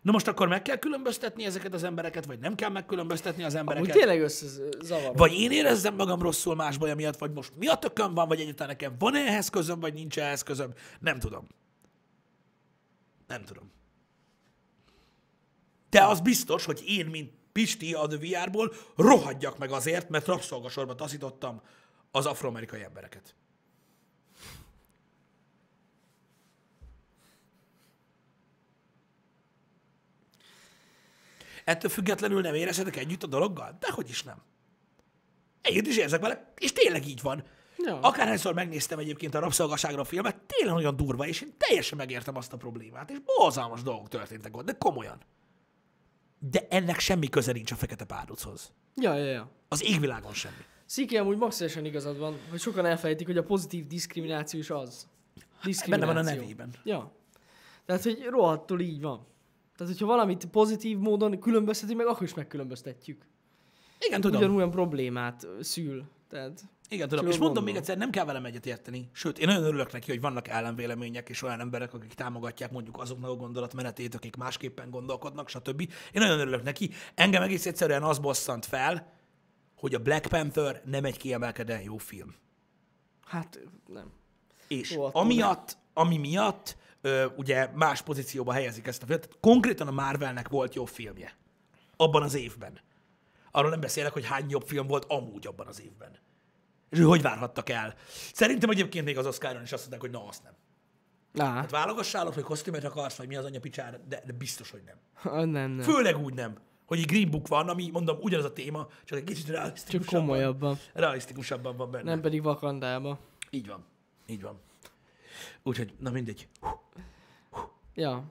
na most akkor meg kell különböztetni ezeket az embereket, vagy nem kell megkülönböztetni az embereket. Amúgy tényleg összezavaró. Vagy én érezzem magam rosszul más baja miatt, vagy most mi a tököm van, vagy egyáltalán nekem van ehhez közöm, vagy nincs ehhez közöm. Nem tudom. De az biztos, hogy én, mint Pisti a VR-ból rohadjak meg azért, mert rabszolgasorba taszítottam az afroamerikai embereket. Ettől függetlenül nem érezhetek együtt a dologgal? Dehogy is nem. Együtt is érzek vele, és tényleg így van. Ja. Akárhányszor megnéztem egyébként a rabszolgaságra a filmet, tényleg olyan durva, és én teljesen megértem azt a problémát, és borzalmas dolgok történtek ott, de komolyan. De ennek semmi köze nincs a fekete párduchoz. Ja. Az égvilágon semmi. Sziki, amúgy maximálisan igazad van, hogy sokan elfelejtik, hogy a pozitív diszkrimináció is az. Benne van a nevében. Ja. Tehát, hogy rohadtul így van. Tehát, hogyha valamit pozitív módon különböztetünk meg, akkor is megkülönböztetjük. Igen, tudom. Ugyanolyan problémát szül. Tehát, igen, tudom. És mondom még egyszer, nem kell velem egyetérteni. Sőt, én nagyon örülök neki, hogy vannak ellenvélemények és olyan emberek, akik támogatják mondjuk azoknak a gondolatmenetét, akik másképpen gondolkodnak, stb. Én nagyon örülök neki. Engem egész egyszerűen az bosszant fel, hogy a Black Panther nem egy kiemelkedően jó film. Hát nem. És ami miatt ugye más pozícióba helyezik ezt a filmet. Konkrétan a Marvelnek volt jó filmje. Abban az évben. Arról nem beszélek, hogy hány jobb film volt amúgy abban az évben. És ő hogy várhattak el? Szerintem egyébként még az Oscaron is azt mondták, hogy na, azt nem. Hát válogassálok, hogy kosztümöt akarsz, vagy mi az anyja picsára, de biztos, hogy nem. Nem. Főleg úgy nem, hogy egy Green Book van, ami, mondom, ugyanaz a téma, csak egy kicsit realisztikusabban. Csak komolyabban. Realisztikusabban van benne. Nem pedig Wakandában. Így van. Úgyhogy, na mindegy. Ja.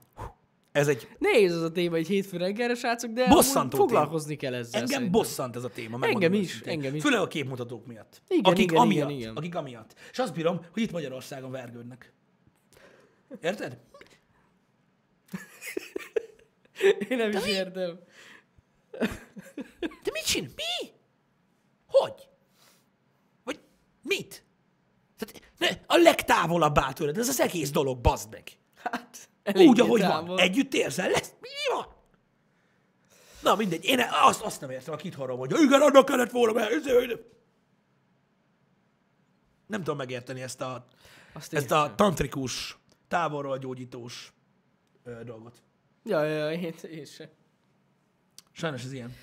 Ez egy... Nehéz az a téma egy hétfő reggelre, srácok, de foglalkozni kell ezzel. Engem szerintem bosszant ez a téma. Engem is. Főleg a képmutatók miatt. Igen, akik amiatt. És azt bírom, hogy itt Magyarországon vergődnek. Érted? Én nem is értem. De mit csinál? Mi? Hogy? Vagy mit? Tehát a legtávolabb átőled, ez az egész dolog, bazd meg. Hát, úgy, ahogy van. Együtt érzel, lesz, mi van? Na mindegy, én azt nem értem, aki itthonról mondja, igen, annak kellett volna, mert... Nem tudom megérteni ezt a tantrikus, távolról gyógyítós dolgot. Ja, én sem. Sajnos ez ilyen.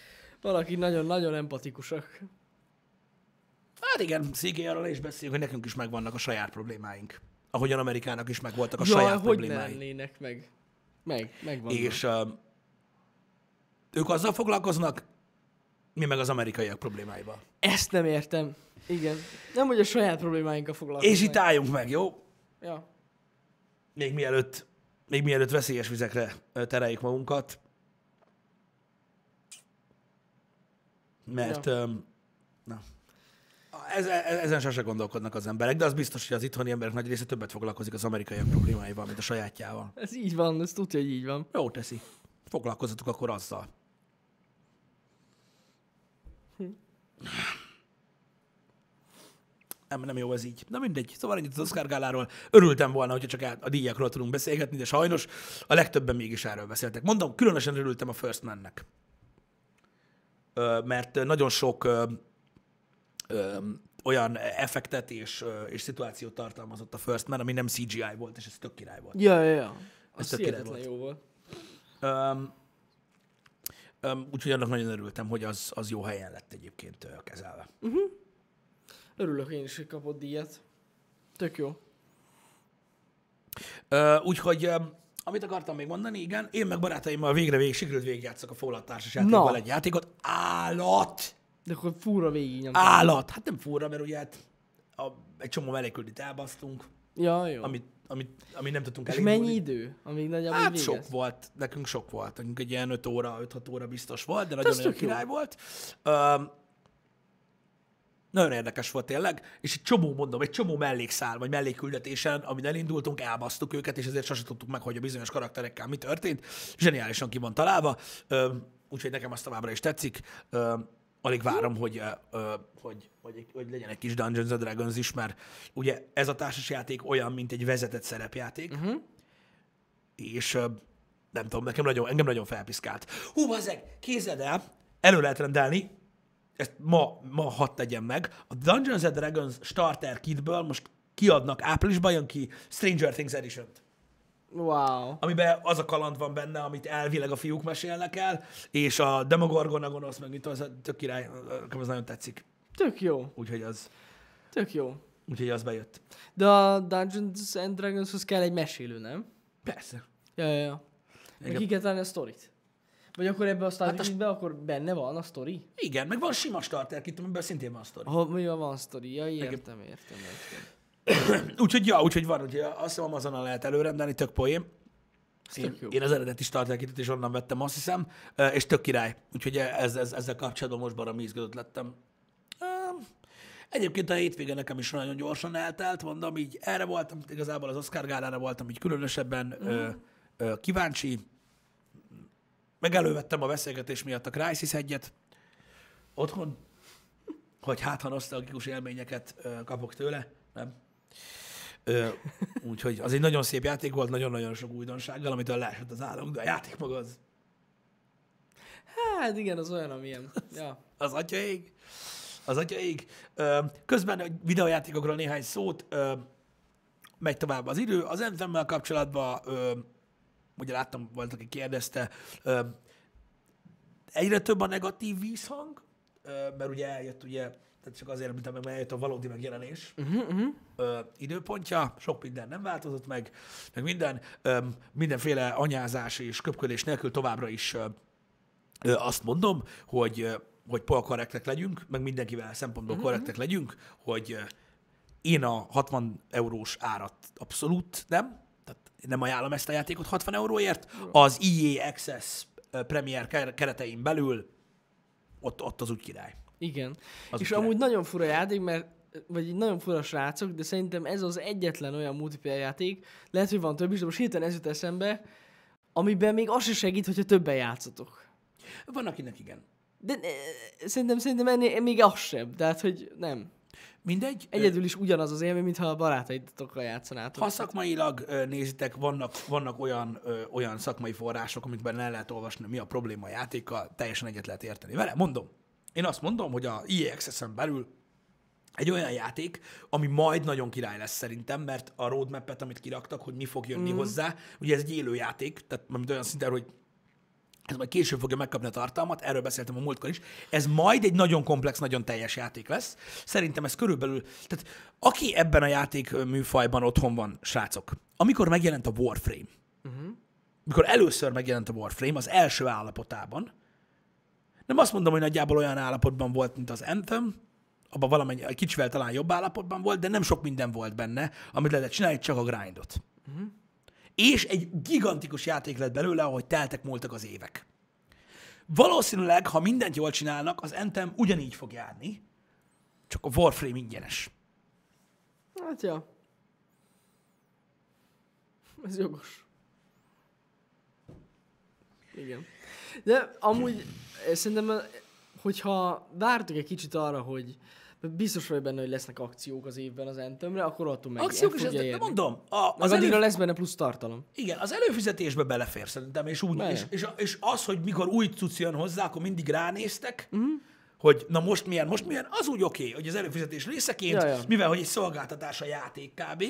Valaki nagyon-nagyon empatikusak. Hát igen, Szigé, arról is beszéljük, hogy nekünk is megvannak a saját problémáink. Ahogyan Amerikának is megvoltak a saját problémái. Hogy ne lennének meg. És ők azzal foglalkoznak, mi meg az amerikaiak problémáival. Ezt nem értem. Igen. Nem, hogy a saját problémáinkkal foglalkoznak. És itt álljunk meg, jó? Ja. Még mielőtt veszélyes vizekre tereljük magunkat. Mert... Ja. Na. Ezen sose gondolkodnak az emberek, de az biztos, hogy az itthoni emberek nagy része többet foglalkozik az amerikaiak problémáival, mint a sajátjával. Ez így van, ez tudja, hogy így van. Jó teszi. Foglalkozzatok akkor azzal. Nem jó ez így. Na mindegy. Szóval ennyit az Oscar gáláról. Örültem volna, hogyha csak a díjakról tudunk beszélgetni, de sajnos a legtöbben mégis erről beszéltek. Mondom, különösen örültem a First Man-nek. Mert nagyon sok olyan effektet és szituációt tartalmazott a First Man, ami nem CGI volt, és ez tök király volt. Ja. Ez tök király volt. Jó volt. Úgyhogy annak nagyon örültem, hogy az jó helyen lett egyébként kezelve. Uh-huh. Örülök én is, hogy kapott díjat. Tök jó. Úgyhogy, amit akartam még mondani, igen, én meg barátaimmal sikerült végigjátszok a Fallout társasjátékban egy játékot. Állat! De akkor fúra végignyomtam. Állat! Hát nem fúra, mert ugye hát egy csomó menekültit elbasztunk. Ja, jó. Amit nem tudtunk elindulni. És mennyi idő? Amíg nagyjából végez? Hát sok volt. Nekünk sok volt. Nekünk egy ilyen 5-6 óra biztos volt, de nagyon király volt. Nagyon érdekes volt tényleg, és egy csomó mellékszál, vagy mellékküldetésen, amin elindultunk, elbasztuk őket, és ezért sose tudtuk meg, hogy a bizonyos karakterekkel mi történt. Zseniálisan ki van találva, úgyhogy nekem azt továbbra is tetszik. Alig várom, hogy legyen egy kis Dungeons and Dragons is, mert ugye ez a társasjáték olyan, mint egy vezetett szerepjáték, és nem tudom, engem nagyon felpiszkált. Hú, bazzeg, képzeld el, elő lehet rendelni, ezt ma hadd tegyem meg, a Dungeons and Dragons Starter Kitből most kiadnak áprilisban, jön ki Stranger Things Edition-t. Wow. Amiben az a kaland van benne, amit elvileg a fiúk mesélnek el, és a Demogorgon, a gonosz, meg az tök király, nekem az nagyon tetszik. Tök jó. Úgyhogy az... Tök jó. Úgyhogy az bejött. De a Dungeons and Dragonshoz kell egy mesélő, nem? Persze. Ja. Meg ki kell találni a sztorit. Vagy akkor ebbe a Star Kitben, akkor benne van a sztori? Igen, meg van sima Starter Kit, amiben szintén van a sztori. Van sztori, ja, értem. Úgyhogy van, ugye azt hiszem Amazonon lehet előrendelni, tök poém. Én az eredeti Starter Kitet is onnan vettem, azt hiszem, és tök király. Úgyhogy ezzel kapcsolatban most baromi izgatott lettem. Egyébként a hétvége nekem is nagyon gyorsan eltelt, mondom, így erre voltam, igazából az Oscar gálára voltam így különösebben kíváncsi. Meg elővettem a beszélgetés miatt a Crysis 1-et otthon, hogy hát ha nosztalgikus élményeket kapok tőle, nem? Úgyhogy az egy nagyon szép játék volt, nagyon-nagyon sok újdonsággal, amitől leesett az állam, de a játék maga az... Hát igen, az olyan, amilyen. Ja. Az atyaig. Közben a videójátékokról néhány szót, megy tovább az idő. Az Anthemmel kapcsolatban... Ugye láttam, volt, aki kérdezte, egyre több a negatív vízhang, mert ugye eljött, tehát csak azért, mint eljött a valódi megjelenés időpontja, sok minden nem változott meg, meg mindenféle anyázás és köpködés nélkül továbbra is azt mondom, hogy polkorrektek legyünk, meg mindenkivel szempontból korrektek legyünk, hogy én a 60 eurós árat abszolút nem, nem ajánlom ezt a játékot 60 euróért. Az EA Access Premier keretein belül ott az úgy király. Igen. Az és úgy amúgy király. Nagyon fura játék, mert vagy nagyon fura srácok, de szerintem ez az egyetlen olyan multiplayer játék, lehet, hogy van több is, de most hirtelen ez jut eszembe, amiben még az se segít, hogyha többen játszotok. Van, akinek igen. De szerintem ennél még az sem, tehát, hogy nem. Mindegy. Egyedül is ugyanaz az élmény, mintha a barátaitokkal játszanátok. Ha szakmailag nézitek, vannak olyan szakmai források, amikben el lehet olvasni, mi a probléma a játékkal, teljesen egyet lehet érteni vele. Mondom. Én azt mondom, hogy a EA Access-en belül egy olyan játék, ami majd nagyon király lesz szerintem, mert a roadmap-et, amit kiraktak, hogy mi fog jönni hozzá, ugye ez egy élő játék, tehát olyan szinten, hogy ez majd később fogja megkapni a tartalmat, erről beszéltem a múltkor is. Ez majd egy nagyon komplex, nagyon teljes játék lesz. Szerintem ez körülbelül, tehát aki ebben a játék műfajban otthon van, srácok, amikor megjelent a Warframe, amikor először megjelent a Warframe, az első állapotában, nem azt mondom, hogy nagyjából olyan állapotban volt, mint az Anthem, abban valamennyi, kicsivel talán jobb állapotban volt, de nem sok minden volt benne, amit lehetett csinálni, csak a grindot. És egy gigantikus játék lett belőle, ahogy teltek múltak az évek. Valószínűleg, ha mindent jól csinálnak, az Anthem ugyanígy fog járni, csak a Warframe ingyenes. Hát ja. Ez jogos. Igen. De amúgy szerintem, hogyha vártuk egy kicsit arra, hogy biztos vagy benne, hogy lesznek akciók az évben az Anthemre, akkor attól meg akciók el fogja érni. Nem mondom. Addigra lesz benne plusz tartalom. Igen, az előfizetésbe belefér szerintem, és az, hogy mikor új cucc jön hozzá, akkor mindig ránéztek, hogy na most milyen, az úgy oké, hogy az előfizetés részeként, mivel hogy egy szolgáltatás a játék kb.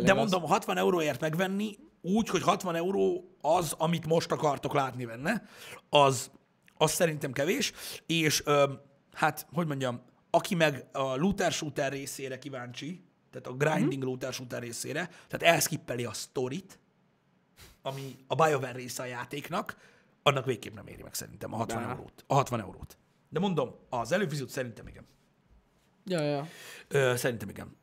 De mondom, 60 euróért megvenni, úgy, hogy 60 euró az, amit most akartok látni benne, az szerintem kevés, és hát, hogy mondjam, aki meg a looter-shooter részére kíváncsi, tehát a grinding looter-shooter részére, tehát elskippeli a sztorit, ami a BioWare része a játéknak, annak végképp nem éri meg szerintem a 60 eurót. De mondom, az előfizet szerintem igen. Szerintem igen.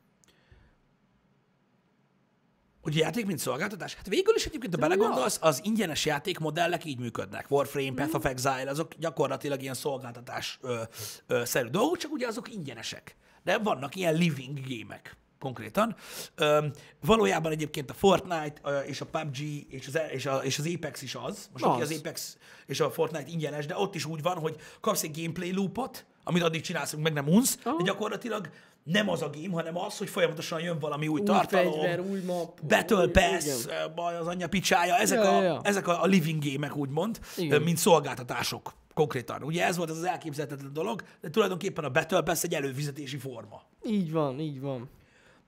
Ugye játék, mint szolgáltatás? Hát végül is egyébként, ha belegondolsz, az ingyenes játékmodellek így működnek. Warframe, Path of Exile, azok gyakorlatilag ilyen szolgáltatás szerű dolgok, csak ugye azok ingyenesek. De vannak ilyen living gémek konkrétan. Valójában egyébként a Fortnite és a PUBG és az Apex is az. Most aki az Apex és a Fortnite ingyenes, de ott is úgy van, hogy kapsz egy gameplay loopot, amit addig csinálsz, meg nem unsz, de gyakorlatilag nem az a game, hanem az, hogy folyamatosan jön valami új tartalom, fegyver, új map, Battle Pass, baj az anyja picsája, ezek a living game-ek úgymond, mint szolgáltatások konkrétan. Ugye ez volt az elképzelhetetlen dolog, de tulajdonképpen a Battle Pass egy előfizetési forma. Így van.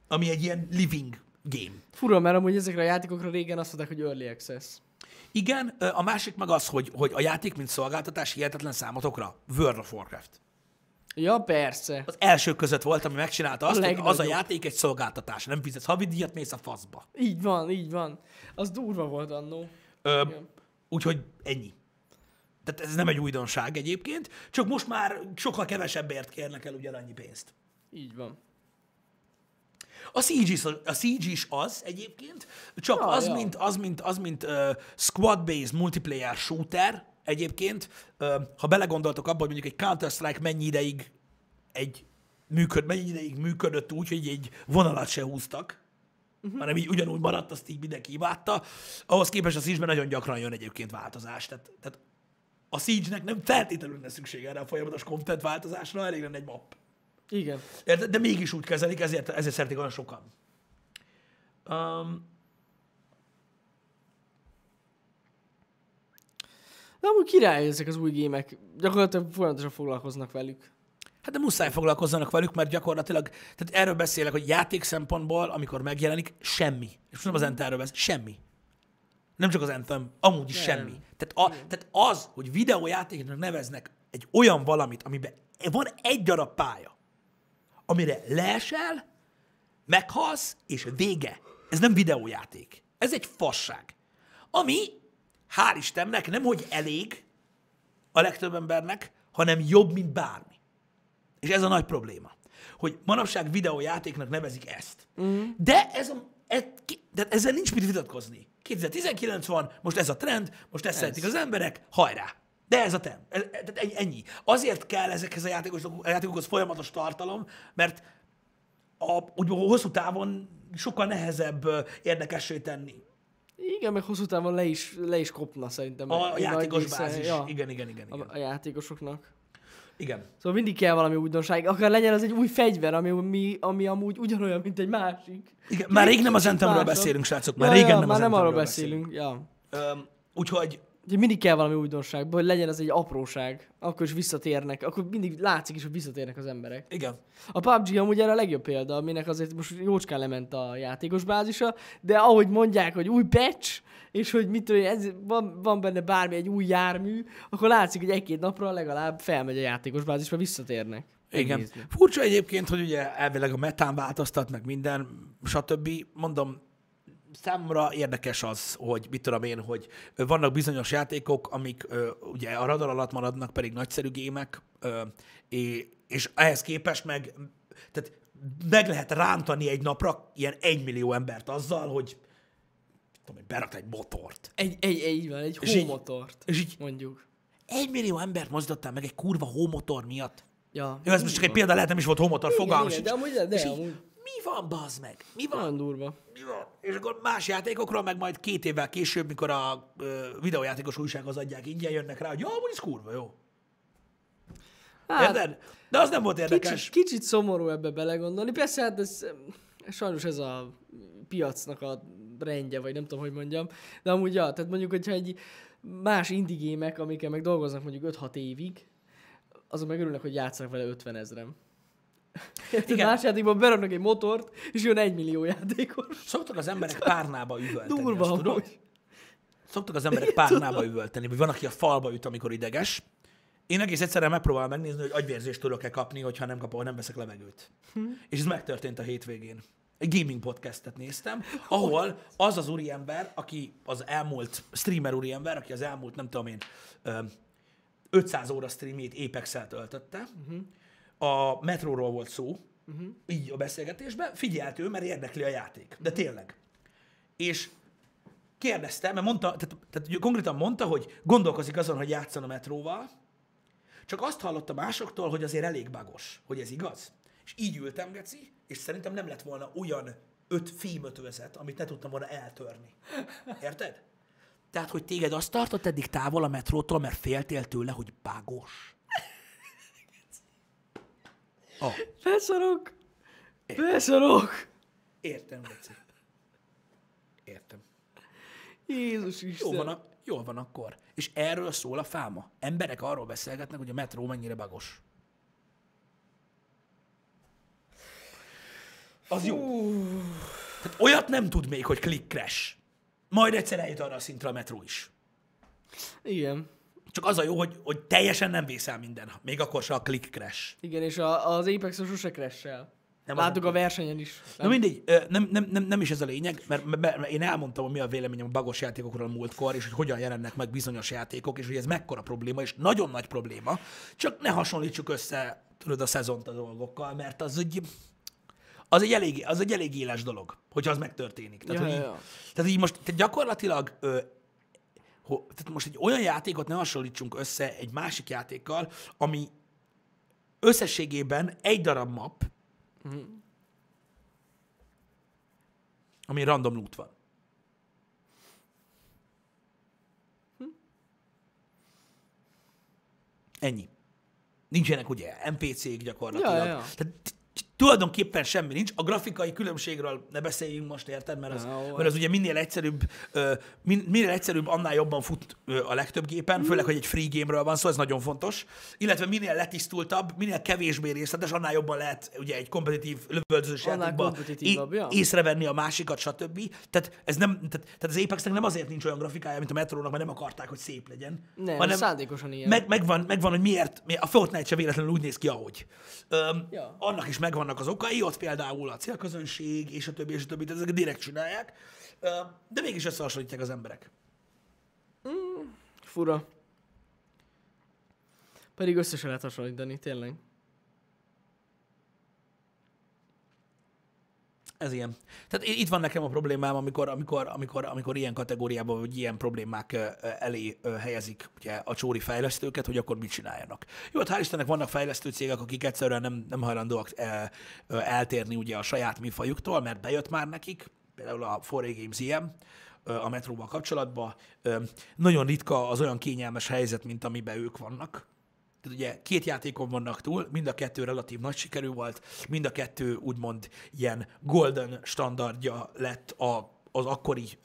Ami egy ilyen living game. Fura, mert amúgy ezekre a játékokra régen azt mondták, hogy early access. Igen, a másik meg az, hogy a játék, mint szolgáltatás hihetetlen számotokra. World of Warcraft. Ja, persze. Az első között volt, ami megcsinálta azt, hogy az a játék egy szolgáltatás. Nem fizetsz havidíjat, mész a faszba. Így van. Az durva volt annó. Úgyhogy ennyi. Tehát ez nem egy újdonság egyébként, csak most már sokkal kevesebbért kérnek el ugyanannyi pénzt. Így van. A Siege is az egyébként, csak mint squad-based multiplayer shooter. Egyébként, ha belegondoltok abba, hogy mondjuk egy Counter-Strike mennyi ideig működött úgy, hogy egy vonalat se húztak, hanem így ugyanúgy maradt, azt így mindenki imádta, ahhoz képest a Siege-ben nagyon gyakran jön egyébként változás. Tehát a Siege-nek nem feltétlenül lenne szükség erre a folyamatos content változásra, elég lenne egy map. Igen. De mégis úgy kezelik, ezért szeretik olyan sokan. De amúgy király ezek az új gémek. Gyakorlatilag folyamatosan foglalkoznak velük. Hát de muszáj foglalkozzanak velük, mert gyakorlatilag, tehát erről beszélek, hogy játék szempontból, amikor megjelenik, semmi. És nem az Anthemről beszél, semmi. Nem csak az Anthem, amúgy is semmi. Tehát az, hogy videójátéknak neveznek egy olyan valamit, amiben van egy darab pálya, amire leesel, meghalsz, és vége. Ez nem videójáték. Ez egy fasság. Ami... hál' Istennek, nemhogy elég a legtöbb embernek, hanem jobb, mint bármi. És ez a nagy probléma. Hogy manapság videójátéknak nevezik ezt. De ezzel nincs mit vitatkozni. 2019 van, most ez a trend, most ezt szeretik az emberek, hajrá! De ez a te. Tehát ennyi. Azért kell ezekhez a játékokhoz folyamatos tartalom, mert hosszú távon sokkal nehezebb érdekessé tenni. Igen, meg hosszú távon le is kopna szerintem. A játékos bázis. Ja. Igen. A játékosoknak. Igen. Szóval mindig kell valami újdonság, akár legyen az egy új fegyver, ami amúgy ugyanolyan, mint egy másik. Igen, már rég nem az Anthemről beszélünk, srácok. Már nem arról beszélünk. Úgyhogy... Ugye mindig kell valami újdonságba, hogy legyen az egy apróság, akkor is visszatérnek, akkor mindig látszik is, hogy visszatérnek az emberek. Igen. A PUBG amúgy erre a legjobb példa, aminek azért most jócskán lement a játékos bázisa, de ahogy mondják, hogy új patch, és hogy mit tudom, ez van benne bármi egy új jármű, akkor látszik, hogy egy-két napra legalább felmegy a játékos bázisba, visszatérnek. Igen. Nézni. Furcsa egyébként, hogy ugye elvileg a metán változtat, meg minden, stb. Mondom, számomra érdekes az, hogy mit tudom én, hogy vannak bizonyos játékok, amik ugye a radar alatt maradnak, pedig nagyszerű gémek, és ehhez képest meg lehet rántani egy napra ilyen 1 millió embert azzal, hogy berakt egy motort. Egy hómotort, és így, mondjuk. 1 millió embert mozdítottál meg egy kurva hómotor miatt. Ja. Jó, ez most csak egy példa, lehet nem is volt hómotor, fogalmas. Mi van, bazd meg? Mi van? Nagyon durva. Mi van? És akkor más játékokról, meg majd 2 évvel később, mikor a videójátékos újsághoz adják, ingyen jönnek rá, hogy jó, amúgy ez kurva jó. Hát, érted? De az nem volt érdekes. Kicsit szomorú ebbe belegondolni. Persze, hát ez, sajnos ez a piacnak a rendje, vagy nem tudom, hogy mondjam. De amúgy, ja, tehát mondjuk, hogyha egy más indie-gémek, amikkel meg dolgoznak mondjuk 5-6 évig, azon meg örülnek, hogy játszanak vele 50 000-en. Igen. Más játékban beraknak egy motort, és jön 1 millió játékos. Szoktak az emberek párnába üvölteni, durva, tudod? Szoktak az emberek párnába üvölteni, hogy van, aki a falba üt, amikor ideges. Én egész egyszerűen megpróbálom megnézni, hogy agyvérzést tudok-e kapni, hogyha nem veszek levegőt. És ez megtörtént a hétvégén. Egy gaming podcastet néztem, ahol az az úriember, aki az elmúlt, streamer úriember, aki az elmúlt, nem tudom én, 500 óra streamjét Apex-el töltötte, a metróról volt szó, így a beszélgetésben, figyelt ő, mert érdekli a játék. De tényleg. És kérdezte, mert mondta, tehát konkrétan mondta, hogy gondolkozik azon, hogy játszon a metróval, csak azt hallotta másoktól, hogy azért elég bagos, hogy ez igaz. És így ültem, geci, és szerintem nem lett volna olyan 5 fémötövezet, amit ne tudtam volna eltörni. Érted? Tehát, hogy téged azt tartott eddig távol a metrótól, mert féltél tőle, hogy bagos. Oh. Beszarok! Értem, Geci. Értem. Jézus Isten. Jól van akkor. És erről szól a fáma. Emberek arról beszélgetnek, hogy a metró mennyire bagos. Az jó. Tehát olyat nem tud még, hogy click crash. Majd egyszer eljut arra a szintre a metró is. Igen. Csak az a jó, hogy teljesen nem vészel minden. Még akkor se a click crash. Igen, és az Apex-on sose crash-sel. Láttuk a versenyen is. Nem? Na mindegy, nem is ez a lényeg, mert én elmondtam, hogy mi a véleményem a bagos játékokról a múltkor, és hogy hogyan jelennek meg bizonyos játékok, és hogy ez mekkora probléma, és nagyon nagy probléma. Csak ne hasonlítsuk össze, tudod, a szezont a dolgokkal, mert az egy elég éles dolog, hogyha az megtörténik. Tehát így most te gyakorlatilag... Tehát most egy olyan játékot ne hasonlítsunk össze egy másik játékkal, ami összességében egy darab map, ami random loot van. Ennyi. Nincsenek ugye NPC-k gyakorlatilag. Tehát tulajdonképpen semmi nincs. A grafikai különbségről ne beszéljünk most, érted? Mert az ugye minél egyszerűbb, annál jobban fut a legtöbb gépen, főleg, hogy egy free game-ről van szó, ez nagyon fontos. Illetve minél letisztultabb, minél kevésbé részletes, annál jobban lehet ugye egy kompetitív lövöldözős játékban észrevenni a másikat, stb. Tehát az Apexnek nem azért nincs olyan grafikája, mint a Metrónak, mert nem akarták, hogy szép legyen. Nem, szándékosan ilyen. Megvan, hogy miért. A Fortnite se véletlenül úgy néz ki, ahogy. Annak is megvan az okai, ott például a célközönség, és a többi, ezeket direkt csinálják, de mégis összehasonlítják az emberek. Fura. Pedig össze se lehet hasonlítani, tényleg. Ez ilyen. Tehát itt van nekem a problémám, amikor ilyen kategóriában, vagy ilyen problémák elé helyezik ugye, a csóri fejlesztőket, hogy akkor mit csináljanak. Jó, hát hál' Istennek vannak fejlesztő cégek, akik egyszerűen nem hajlandóak eltérni ugye a saját műfajuktól, mert bejött már nekik, például a 4A Games ilyen, a metróval kapcsolatban. Nagyon ritka az olyan kényelmes helyzet, mint amiben ők vannak. Tehát ugye két játékon vannak túl, mind a kettő relatív nagy sikerű volt, mind a kettő úgymond ilyen golden standardja lett az akkori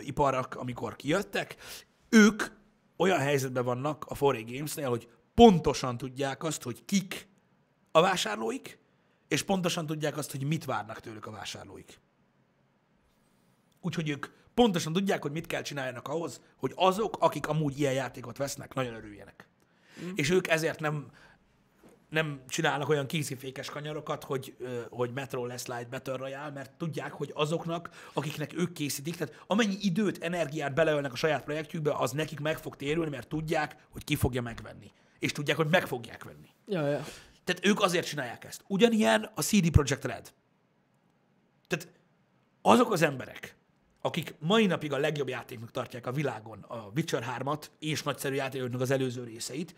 iparak, amikor kijöttek. Ők olyan helyzetben vannak a 4A Games-nél, hogy pontosan tudják azt, hogy kik a vásárlóik, és pontosan tudják azt, hogy mit várnak tőlük a vásárlóik. Úgyhogy ők pontosan tudják, hogy mit kell csináljanak ahhoz, hogy azok, akik amúgy ilyen játékot vesznek, nagyon örüljenek. Mm. És ők ezért nem csinálnak olyan kézifékes kanyarokat, hogy Metro lesz Light Battle Royale, mert tudják, hogy azoknak, akiknek ők készítik, tehát amennyi időt, energiát beleölnek a saját projektjükbe, az nekik meg fog térülni, mert tudják, hogy ki fogja megvenni. És tudják, hogy meg fogják venni. Ja. Tehát ők azért csinálják ezt. Ugyanilyen a CD Projekt Red. Tehát azok az emberek, akik mai napig a legjobb játéknak tartják a világon a Witcher 3-at és nagyszerű játékoknak az előző részeit,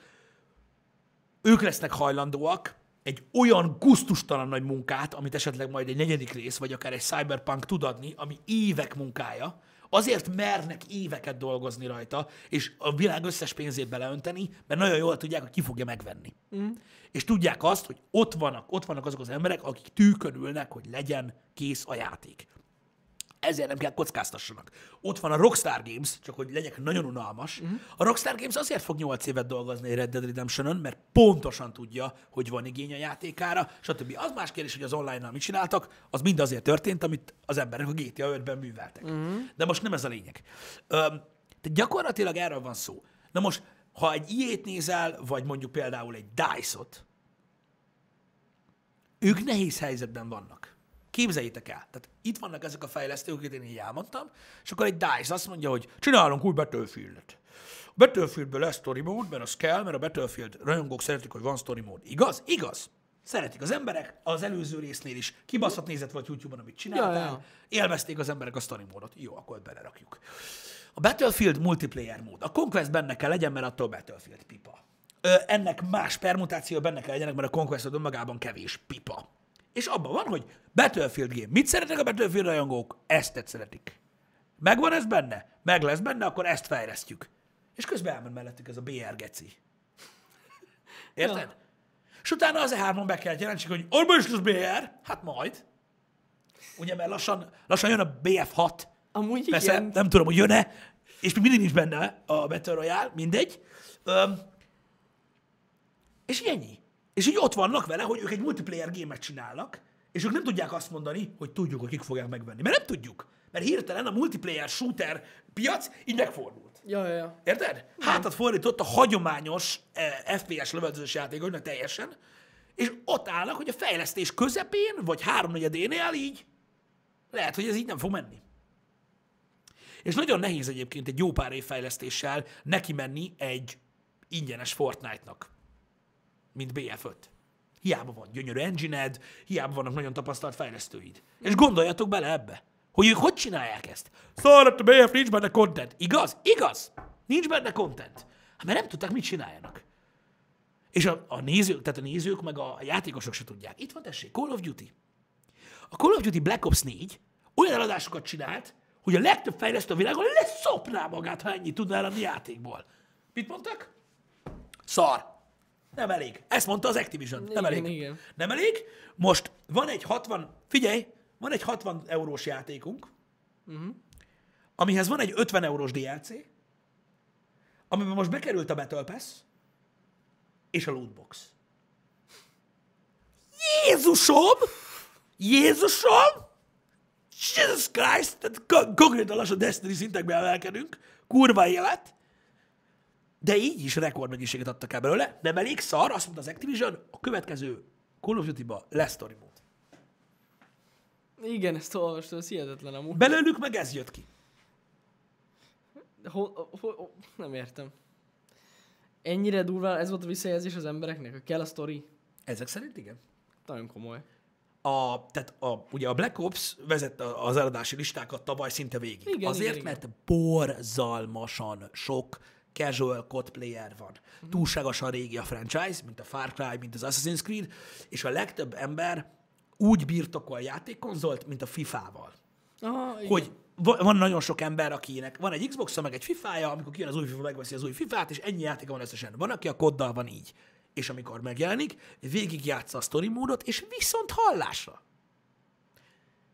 ők lesznek hajlandóak egy olyan gusztustalan nagy munkát, amit esetleg majd egy negyedik rész, vagy akár egy Cyberpunk tud adni, ami évek munkája, azért mernek éveket dolgozni rajta, és a világ összes pénzét beleönteni, mert nagyon jól tudják, hogy ki fogja megvenni. Mm. És tudják azt, hogy ott vannak azok az emberek, akik tűkön ülnek, hogy legyen kész a játék. Ezért nem kell kockáztassanak. Ott van a Rockstar Games, csak hogy legyek nagyon unalmas. Uh-huh. A Rockstar Games azért fog 8 évet dolgozni Red Dead Redemption-ön, mert pontosan tudja, hogy van igény a játékára, stb. Az más kérdés, hogy az online-nal mit csináltak, az mind azért történt, amit az emberek a GTA 5-ben műveltek. Uh-huh. De most nem ez a lényeg. Tehát gyakorlatilag erről van szó. Na most, ha egy ilyét nézel, vagy mondjuk például egy DICE-ot, ők nehéz helyzetben vannak. Képzeljétek el. Tehát itt vannak ezek a fejlesztők, akit én így elmondtam, és akkor egy DICE azt mondja, hogy csinálunk új Battlefield-et. A Battlefieldből lesz story mode, mert az kell, mert a Battlefield rajongók szeretik, hogy van story mode. Igaz? Igaz. Szeretik az emberek, az előző résznél is kibaszott nézet volt YouTube-on, amit csináltál, élvezték az emberek a story módot. Jó, akkor belerakjuk. A Battlefield multiplayer mód. A Conquest benne kell legyen, mert attól Battlefield pipa. Ennek más permutáció benne kell legyenek, mert a Conquest önmagában kevés pipa. És abban van, hogy Battlefield game. Mit szeretnek a Battlefield rajongók? Ezt szeretik. Megvan ez benne? Meg lesz benne, akkor ezt fejlesztjük. És közben elment mellettük ez a BR geci. Érted? Ja. És utána az E3-on be kell jelentsük, hogy abban is lesz BR. Hát majd. Ugye, mert lassan jön a BF6. Amúgy persze, igen. Nem tudom, hogy jön-e. És még mindig nincs benne a Battle Royale. Mindegy. És ennyi. És így ott vannak vele, hogy ők egy multiplayer gémet csinálnak, és ők nem tudják azt mondani, hogy tudjuk, hogy kik fogják megvenni. Mert nem tudjuk. Mert hirtelen a multiplayer shooter piac így megfordult. Ja. Érted? Hátat fordított a hagyományos FPS lövöldözős játékoknak teljesen, és ott állnak, hogy a fejlesztés közepén, vagy 3/4-énél így lehet, hogy ez így nem fog menni. És nagyon nehéz egyébként egy jó pár év fejlesztéssel neki menni egy ingyenes Fortnite-nak, mint BF5. Hiába van gyönyörű engine-ed, hiába vannak nagyon tapasztalt fejlesztőid. És gondoljatok bele ebbe, hogy ők hogy csinálják ezt. Szóval a BF nincs benne content. Igaz? Igaz? Nincs benne content. Hát mert nem tudták, mit csináljanak. És a nézők meg a játékosok se tudják. Itt van, tessék, Call of Duty. A Call of Duty Black Ops 4 olyan eladásokat csinált, hogy a legtöbb fejlesztő a világon leszopná magát, ha ennyit tudná eladni játékból. Mit mondtak? Szar. Nem elég. Ezt mondta az Activision. Igen, nem elég. Igen. Nem elég. Most van egy 60 eurós játékunk, amihez van egy 50 eurós DLC, amiben most bekerült a Battle Pass és a Lootbox. Jézusom! Jesus Christ! Tehát konkrétan lassan Destiny szintekben emelkedünk. Kurva élet! De így is rekordmennyiséget adtak el belőle, nem elég szar, azt mondta az Activision, a következő Call of Duty-ba lesz story mode. Igen, ezt olvastam, ez hihetetlen amúgy. Belőlük meg ez jött ki. Nem értem. Ennyire durván ez volt a visszajelzés az embereknek, hogy kell a sztori? Ezek szerint igen. Nagyon komoly. Ugye a Black Ops vezette az eladási listákat tavaly szinte végig. Igen, azért, igen, mert borzalmasan sok casual COD player van. Uh-huh. Túlságosan régi a franchise, mint a Far Cry, mint az Assassin's Creed, és a legtöbb ember úgy birtokol játékkonzolt, mint a FIFA-val. Aha, hogy van nagyon sok ember, akinek van egy Xbox-a, meg egy FIFA-ja, amikor kijön az új FIFA, megveszi az új FIFA-t, és ennyi játéka van összesen. Van, aki a COD-dal van így. És amikor megjelenik, végigjátsza a story módot, és viszont hallásra.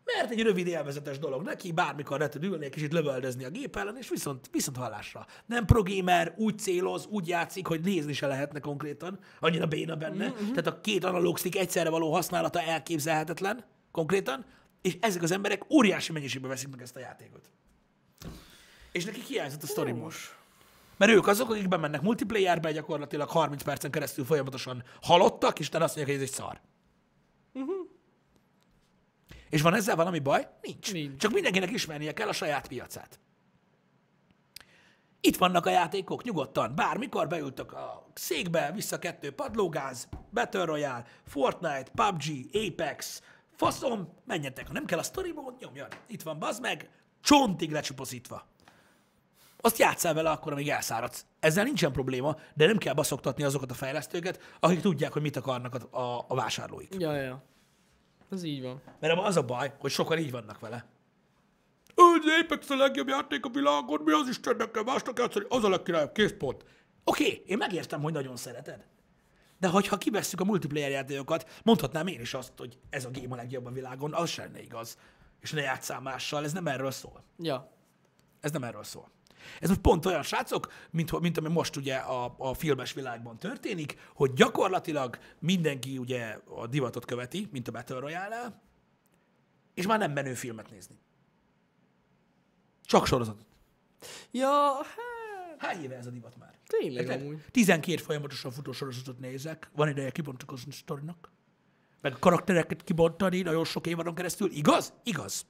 Mert egy rövid élvezetes dolog neki, bármikor le tud ülni, kicsit lövöldözni a gép ellen, és viszont hallásra. Nem progamer, úgy céloz, úgy játszik, hogy nézni se lehetne konkrétan, annyira béna benne. Mm-hmm. Tehát a két analóg stick egyszerre való használata elképzelhetetlen konkrétan, és ezek az emberek óriási mennyiségben veszik meg ezt a játékot. És neki hiányzott a story mód. Mert ők azok, akik bemennek multiplayerbe, gyakorlatilag 30 percen keresztül folyamatosan halottak, és utána azt mondják, hogy ez egy szar. Uh-huh. És van ezzel valami baj? Nincs. Nincs. Csak mindenkinek ismernie kell a saját piacát. Itt vannak a játékok, nyugodtan. Bármikor beültök a székbe, vissza kettő padlógáz, Battle Royale, Fortnite, PUBG, Apex, faszom, menjetek. Ha nem kell a story mode, nyomjon. Itt van, bazd meg, csontig lecsupaszítva. Azt játsszál vele akkor, amíg elszáradsz. Ezzel nincsen probléma, de nem kell baszoktatni azokat a fejlesztőket, akik tudják, hogy mit akarnak a vásárlóik. Ja. Ez így van. Mert az a baj, hogy sokan így vannak vele. Az Apex a legjobb játék a világon, mi az Istennek kell másnak játszani, az a legkirályabb, kész pont. Oké, én megértem, hogy nagyon szereted. De hogyha kivesszük a multiplayer játékokat, mondhatnám én is azt, hogy ez a game a legjobb a világon, az sem lenne igaz. És ne játsszál mással, ez nem erről szól. Ja. Ez nem erről szól. Ez most pont olyan, srácok, mint ami most ugye a filmes világban történik, hogy gyakorlatilag mindenki ugye a divatot követi, mint a Battle Royale-el, és már nem menő filmet nézni. Csak sorozatot. Ja, Hány éve ez a divat már? Tényleg amúgy. 12 folyamatosan futó sorozatot nézek, van ideje kibontakozni sztorinak, meg a karaktereket kibontani nagyon sok évadon keresztül. Igaz? Igaz.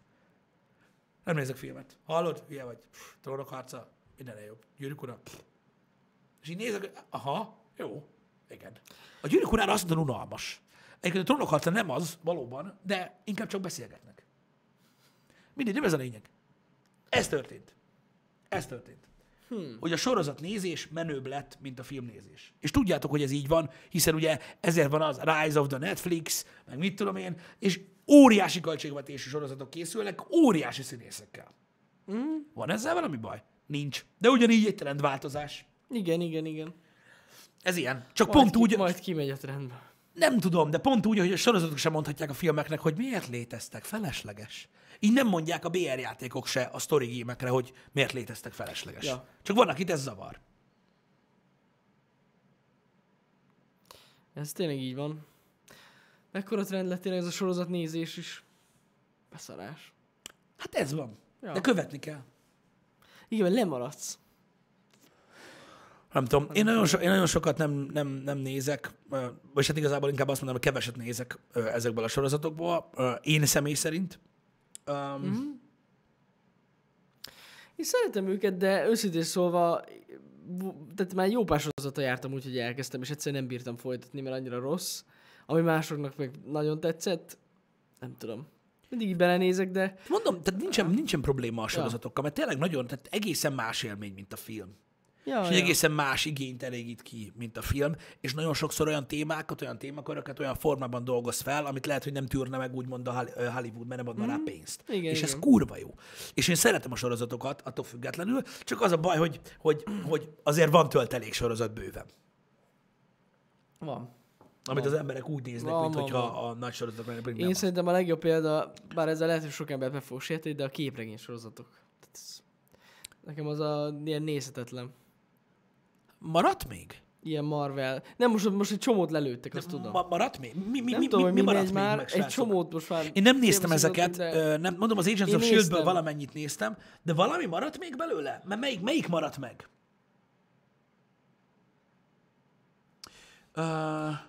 Nem nézek filmet. Hallod? Hülye vagy. Trónok harca. Minden jobb. Gyűrűk ura. És így nézek, aha, jó. Igen. A Gyűrűk urára azt mondom, unalmas. Egyébként a Trónok harca nem az, valóban, de inkább csak beszélgetnek. Mindegy, nem ez a lényeg. Ez történt. Hogy a sorozat nézés menőbb lett, mint a filmnézés. És tudjátok, hogy ez így van, hiszen ugye ezért van az Rise of the Netflix, meg mit tudom én, és óriási költségvetésű sorozatok készülnek, óriási színészekkel. Mm. Van ezzel valami baj? Nincs. De ugyanígy egy trendváltozás. Igen. Ez ilyen. Csak majd pont úgy... Majd kimegy a trendbe. Nem tudom, de pont úgy, hogy a sorozatok sem mondhatják a filmeknek, hogy miért léteztek, felesleges. Így nem mondják a BR játékok se a story game-ekre, hogy miért léteztek, felesleges. Ja. Csak vannak itt, ez zavar. Ez tényleg így van. Mekkora trend lett tényleg ez a sorozatnézés is? Beszarás. Hát ez van. Ja. De követni kell. Igen, mert lemaradsz. Nem tudom. Én nagyon sokat nem nézek, vagy hát igazából inkább azt mondanám, hogy keveset nézek ezekből a sorozatokból. Én személy szerint. Én szeretem őket, de őszintén szólva, tehát már jó pár sorozata jártam úgy, hogy elkezdtem, és egyszerűen nem bírtam folytatni, mert annyira rossz. Ami másoknak meg nagyon tetszett, nem tudom. Mindig így belenézek, de... Mondom, tehát nincsen probléma a sorozatokkal, mert tényleg nagyon, tehát egészen más élmény, mint a film. És egészen más igényt elégít ki, mint a film, és nagyon sokszor olyan témákat, olyan témaköröket, olyan formában dolgoz fel, amit lehet, hogy nem tűrne meg úgymond a Hollywood, mert nem adna rá pénzt. Igen. Ez kurva jó. És én szeretem a sorozatokat, attól függetlenül, csak az a baj, hogy azért van töltelék sorozat bőven. Van. Amit az emberek úgy néznek, mintha a nagy sorozatok lennének. Én szerintem a legjobb példa, bár ezzel lehet, hogy sok embert meg fog sérteni, de a képregény sorozatok. Nekem az ilyen nézhetetlen. Maradt még? Ilyen Marvel. Nem, most egy csomót lelőttek, azt tudom. Maradt még? Mi maradt még már? Egy csomót most már. Én nem néztem ezeket. Nem, mondom, az Agents of Shieldből valamennyit néztem, de valami maradt még belőle? Mert melyik maradt meg?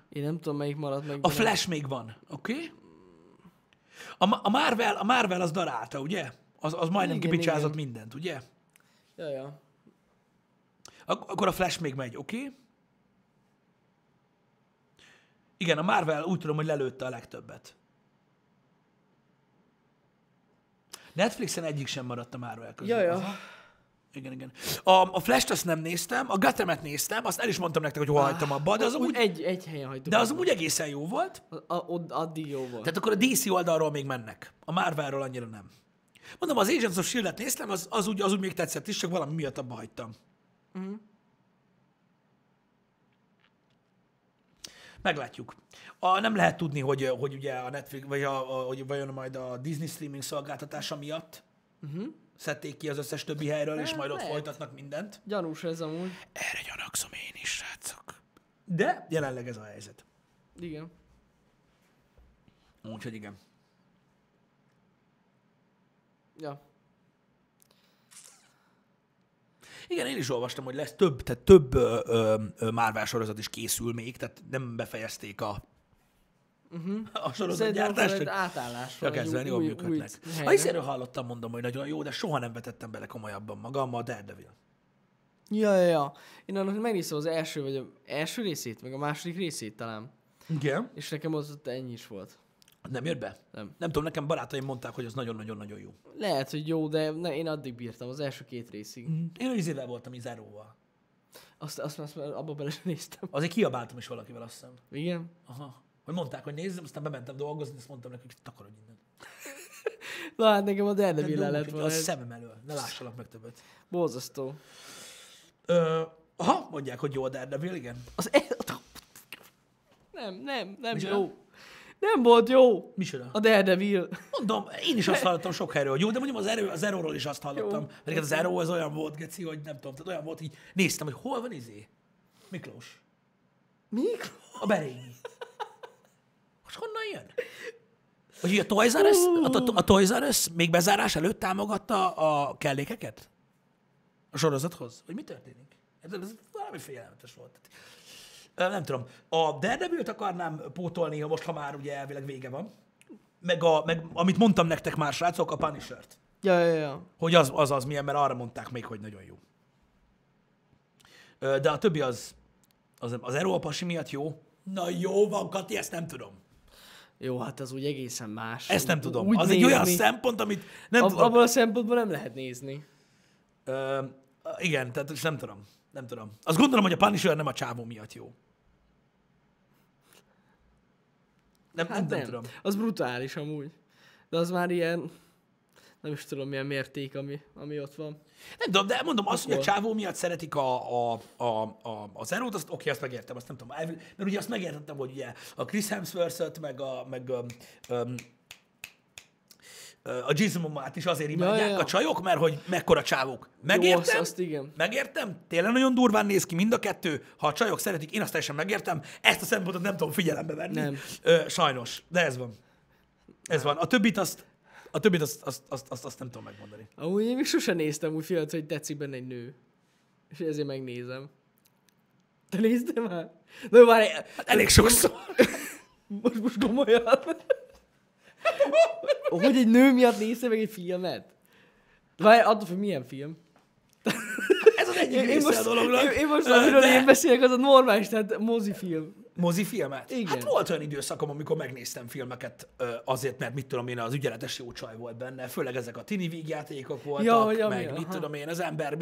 Én nem tudom, melyik maradt meg. A Flash még van, oké? A Marvel az darálta, ugye? Az majdnem kipicsázott mindent, ugye? Ja. Akkor a Flash még megy, oké? Igen, a Marvel úgy tudom, hogy lelőtte a legtöbbet. Netflixen egyik sem maradt a Marvel közül. Igen, igen. A Flash-t azt nem néztem, a Guthamet néztem, azt el is mondtam nektek, hogy hol hagytam abba, de az úgy... Egy helyen hagytuk. De az úgy egészen jó volt. Addig jó volt. Tehát akkor a DC oldalról még mennek. A Marvelről annyira nem. Mondom, az Agents of Shield-et néztem, az úgy még tetszett is, csak valami miatt abba hagytam. Mm. Meglátjuk. Nem lehet tudni, hogy ugye a Netflix, vagy hogy vajon majd a Disney streaming szolgáltatása miatt szedték ki az összes többi helyről, és majd ott folytatnak mindent. Gyanús ez amúgy. Erre gyanakszom én is, srácok. De jelenleg ez a helyzet. Igen. Úgyhogy igen. Ja. Igen, én is olvastam, hogy lesz több Marvel sorozat is készül még, tehát nem befejezték a sorozatgyártást. Átállás van. Kezdeni, jól működnek. Ha hisz erről hallottam, mondom, hogy nagyon jó, de soha nem vetettem bele komolyabban magammal a Daredevil. Ja. Én annak megnéztem az első részét, meg a második részét talán. Igen. És nekem az ott ennyi is volt. Nem jött be? Nem tudom, nekem barátaim mondták, hogy az nagyon-nagyon-nagyon jó. Lehet, hogy jó, de én addig bírtam, az első két részig. Én izével voltam, Izáróval. Azt már abba bele sem néztem. Azért kiabáltam is valakivel, azt hiszem. Igen? Aha. Hogy mondták, hogy nézzem, aztán bementem dolgozni, és mondtam nekik, hogy takarodj innen. Na hát nekem a Daredevil lett volna. A szemem elől, ne lássalak meg többet. Borzasztó. Aha, mondják, hogy jó a Daredevil, igen. Nem jó. Nem volt jó. Micsoda? A Daredevil. Mondom, én is azt hallottam sok helyről, hogy jó, de mondjam az Arrowról is azt hallottam. Jó. Mert az Arrow az olyan volt, geci, hogy nem tudom, tehát olyan volt, így néztem, hogy hol van Miklós. Miklós? A Berényi. Most honnan jön? Hogy a Toys R Us még bezárás előtt támogatta a kellékeket? A sorozathoz? Hogy mi történik? Ez valami félelmetes volt. Nem tudom. A Daredevil-t akarnám pótolni, most, ha már ugye elvileg vége van. Meg amit mondtam nektek már, srácok, a Punisher-t. Ja. Hogy az milyen, mert arra mondták még, hogy nagyon jó. De a többi az Errol Pasi miatt jó. Na jó van, Kati, ezt nem tudom. Jó, hát az úgy egészen más. Ezt nem tudom. Az egy olyan szempont, amit nem tudom. Abban a szempontból nem lehet nézni. Igen, tehát nem tudom. Nem tudom. Azt gondolom, hogy a Punisher nem a csávó miatt jó. Nem tudom. Az brutális amúgy. De az már ilyen, nem is tudom milyen mérték, ami ott van. Nem tudom, de mondom, azt, hogy a csávó miatt szeretik az Arrowt, azt oké, azt megértem, azt nem tudom. Mert ugye azt megértettem, hogy ugye a Chris Hemsworth-öt, meg a Jason Momoát is azért imádják a csajok, mert hogy mekkora csávók. Megértem? Jó, azt igen. Megértem? Tényleg nagyon durván néz ki mind a kettő. Ha a csajok szeretik, én azt teljesen megértem. Ezt a szempontot nem tudom figyelembe venni. Nem. Sajnos. De ez van. Ez van. A többit azt nem tudom megmondani. Amúgy én még sosem néztem úgy fiatal, hogy tetszik benne egy nő. És ezért megnézem. Te nézd már? Na jó, már elég sokszor. Most komolyan. Hogy egy nő miatt nézze meg egy filmet? Várj, attól, hogy milyen film. Ez az egyik része a dolognak. Én most, amiről én beszélek, az a normális, tehát mozifilm. Mozifilmet? Igen. Hát volt olyan időszakom, amikor megnéztem filmeket azért, mert mit tudom én, az ügyeletes jó csaj volt benne, főleg ezek a tini vígjátékok voltak, mit tudom én, az ember,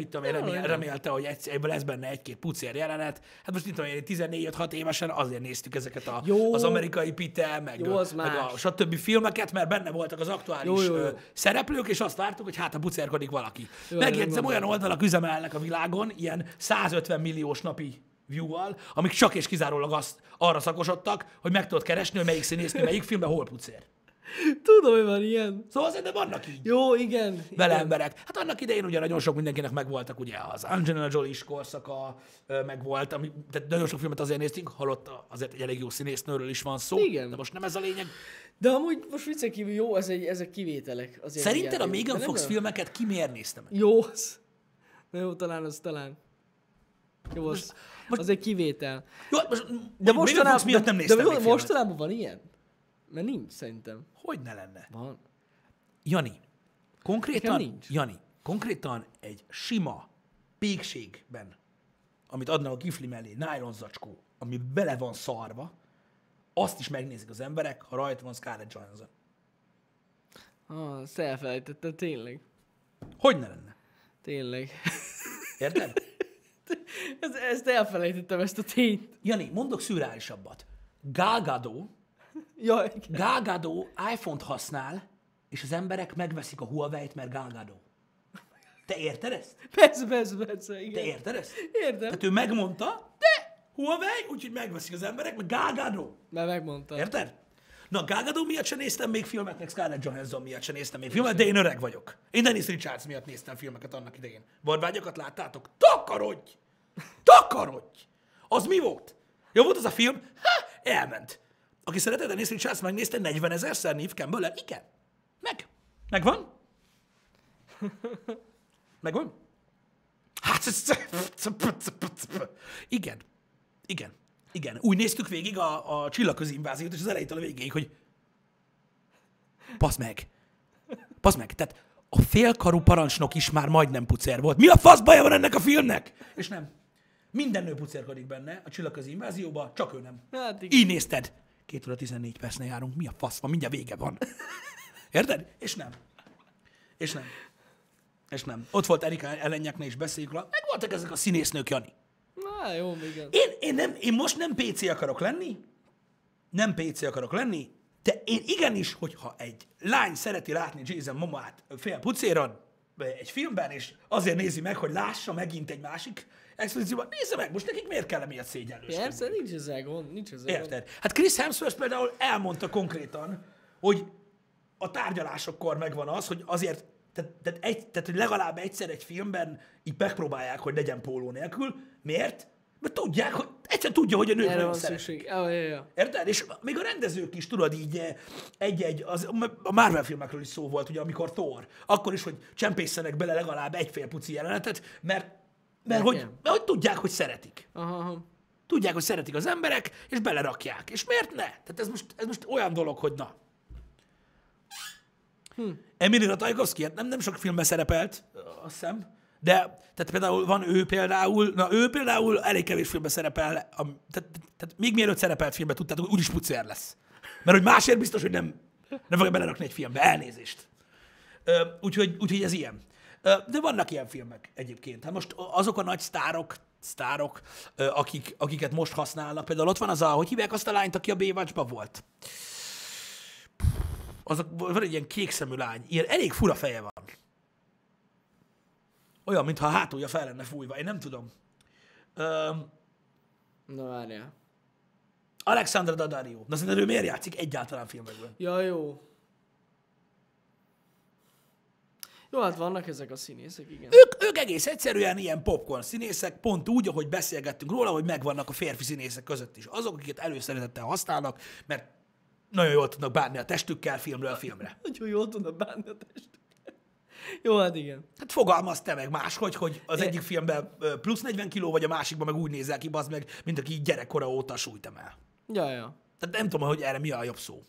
remélte, hogy egyből lesz benne egy-két pucér jelenet. Hát most mit tudom én, 14-6 évesen azért néztük ezeket az amerikai Peter, meg a stb. Filmeket, mert benne voltak az aktuális szereplők, és azt vártuk, hogy hát a pucérkodik valaki. Megjegyzem, olyan oldalak üzemelnek a világon, ilyen 150 milliós napi view-val, amik csak és kizárólag arra szakosodtak, hogy meg tudod keresni, hogy melyik színésznő, melyik filmben hol pucér. Tudom, hogy van ilyen. Szóval azért nem vannak így. Jó, igen. Vele emberek. Hát annak idején ugye nagyon sok mindenkinek megvoltak, ugye az Angelina Jolie-s korszaka megvolt, tehát nagyon sok filmet azért néztünk, halott azért egy elég jó színésznőről is van szó. Igen. De most nem ez a lényeg. De amúgy most viccen kívül jó, ezek kivételek. Szerinted a Megan Fox filmeket ki miért nézte meg? Jó, talán. Jó, az egy kivétel. Jó, most miatt nem néztem még filmet. Mostanában van ilyen? Mert nincs, szerintem. Hogy ne lenne? Van. Jani, konkrétan egy sima pékségben, amit adnak a kifli mellé, nylon zacskó, ami bele van szarva, azt is megnézik az emberek, ha rajta van Scarlett Johansson. Ah, azt elfelejtettem, tényleg. Hogy ne lenne? Tényleg. Érted? Ezt elfelejtettem, ezt a tényt. Jani, mondok szürreálisabbat. Gal Gadot, jaj, Gal Gadot iPhone-t használ, és az emberek megveszik a Huawei-t, mert Gal Gadot. Te érted ezt? Persze, igen. Te érted ezt? Értem. Tehát ő megmondta, de Huawei, úgyhogy megveszik az emberek, mert Gal Gadot. Mert megmondta. Érted? Na, Gal Gadot miatt sem néztem még filmet, meg Scarlett Johansson miatt sem néztem még filmet, de én öreg vagyok. Én Dennis Richards miatt néztem filmeket annak idején. Barbágyakat láttátok? Takarodj! Takarodj! Az mi volt? Jó volt az a film? Ha, elment. Aki szeretett Dennis Richards, megnézte 40 000-szer Neve Campbell-el? Igen. Megvan? Megvan? Hát, igen. Úgy néztük végig a csillagközi inváziót, és az elejétől a végéig, hogy Passz meg. Tehát a félkarú parancsnok is már majdnem pucér volt. Mi a fasz baja van ennek a filmnek? És nem. Minden nő pucérkodik benne a csillagközi invázióba, csak ő nem. Hát, így nézted. 2 óra 14 percnél járunk. Mi a fasz van? Mindjárt vége van. Érted? És nem. Ott volt Erika Elenyekne, és beszéljük rá. Meg voltak ezek a színésznők, Jani. Na, jó, igen. Én most nem PC akarok lenni, de én igenis, hogyha egy lány szereti látni Jason Momoát fél pucéron egy filmben, és azért nézi meg, hogy lássa megint egy másik expozícióban, nézze meg, most nekik miért kell emiatt szégyenlősködni? Persze, nincs ezzel gond, Érted? Hát Chris Hemsworth például elmondta konkrétan, hogy a tárgyalásokkor megvan az, hogy azért, tehát legalább egyszer egy filmben így megpróbálják, hogy legyen póló nélkül. Miért? Mert tudják, hogy egyszer tudja, hogy a nőt nagyon szeretik. Érted? És még a rendezők is, tudod, így a Marvel filmekről is szó volt, ugye, amikor Thor. Akkor is, hogy csempészenek bele legalább egy fél puci jelenetet, mert hogy tudják, hogy szeretik. Aha. Tudják, hogy szeretik az emberek, és belerakják. És miért ne? Tehát ez most olyan dolog, hogy na. Emilina Tajkovszki, hát nem sok filmben szerepelt, azt hiszem, de tehát például ő például elég kevés filmben szerepel, tehát még mielőtt szerepelt filmben tudtátok, hogy úgyis pucér lesz. Mert hogy másért biztos, hogy nem fogja belerakni egy filmbe, elnézést. Úgyhogy ez ilyen. De vannak ilyen filmek egyébként. Hát most azok a nagy sztárok akiket most használnak, például ott van az hogy hívják azt a lányt, aki a Baywatch-ban volt. Van egy ilyen kékszemű lány, ilyen elég fura feje van. Olyan, mintha a hátulja fel lenne fújva, én nem tudom. Na várjál. Alexandra Daddario. Na szerintem ő miért játszik egyáltalán filmekben? Ja, jó. Jó, hát vannak ezek a színészek, igen. Ők egész egyszerűen ilyen popcorn színészek, pont úgy, ahogy beszélgettünk róla, hogy megvannak a férfi színészek között is. Azok, akiket előszeretettel használnak, mert nagyon jól tudnak bánni a testükkel filmről a filmre. Nagyon jól tudnak bánni a testükkel. Jó, hát igen. Hát fogalmazd te meg máshogy, hogy az egyik filmben plusz 40 kiló, vagy a másikban meg úgy nézel ki, bazd meg, mint aki gyerekkora óta súlyt emel. Ja. Tehát nem tudom, hogy erre mi a jobb szó.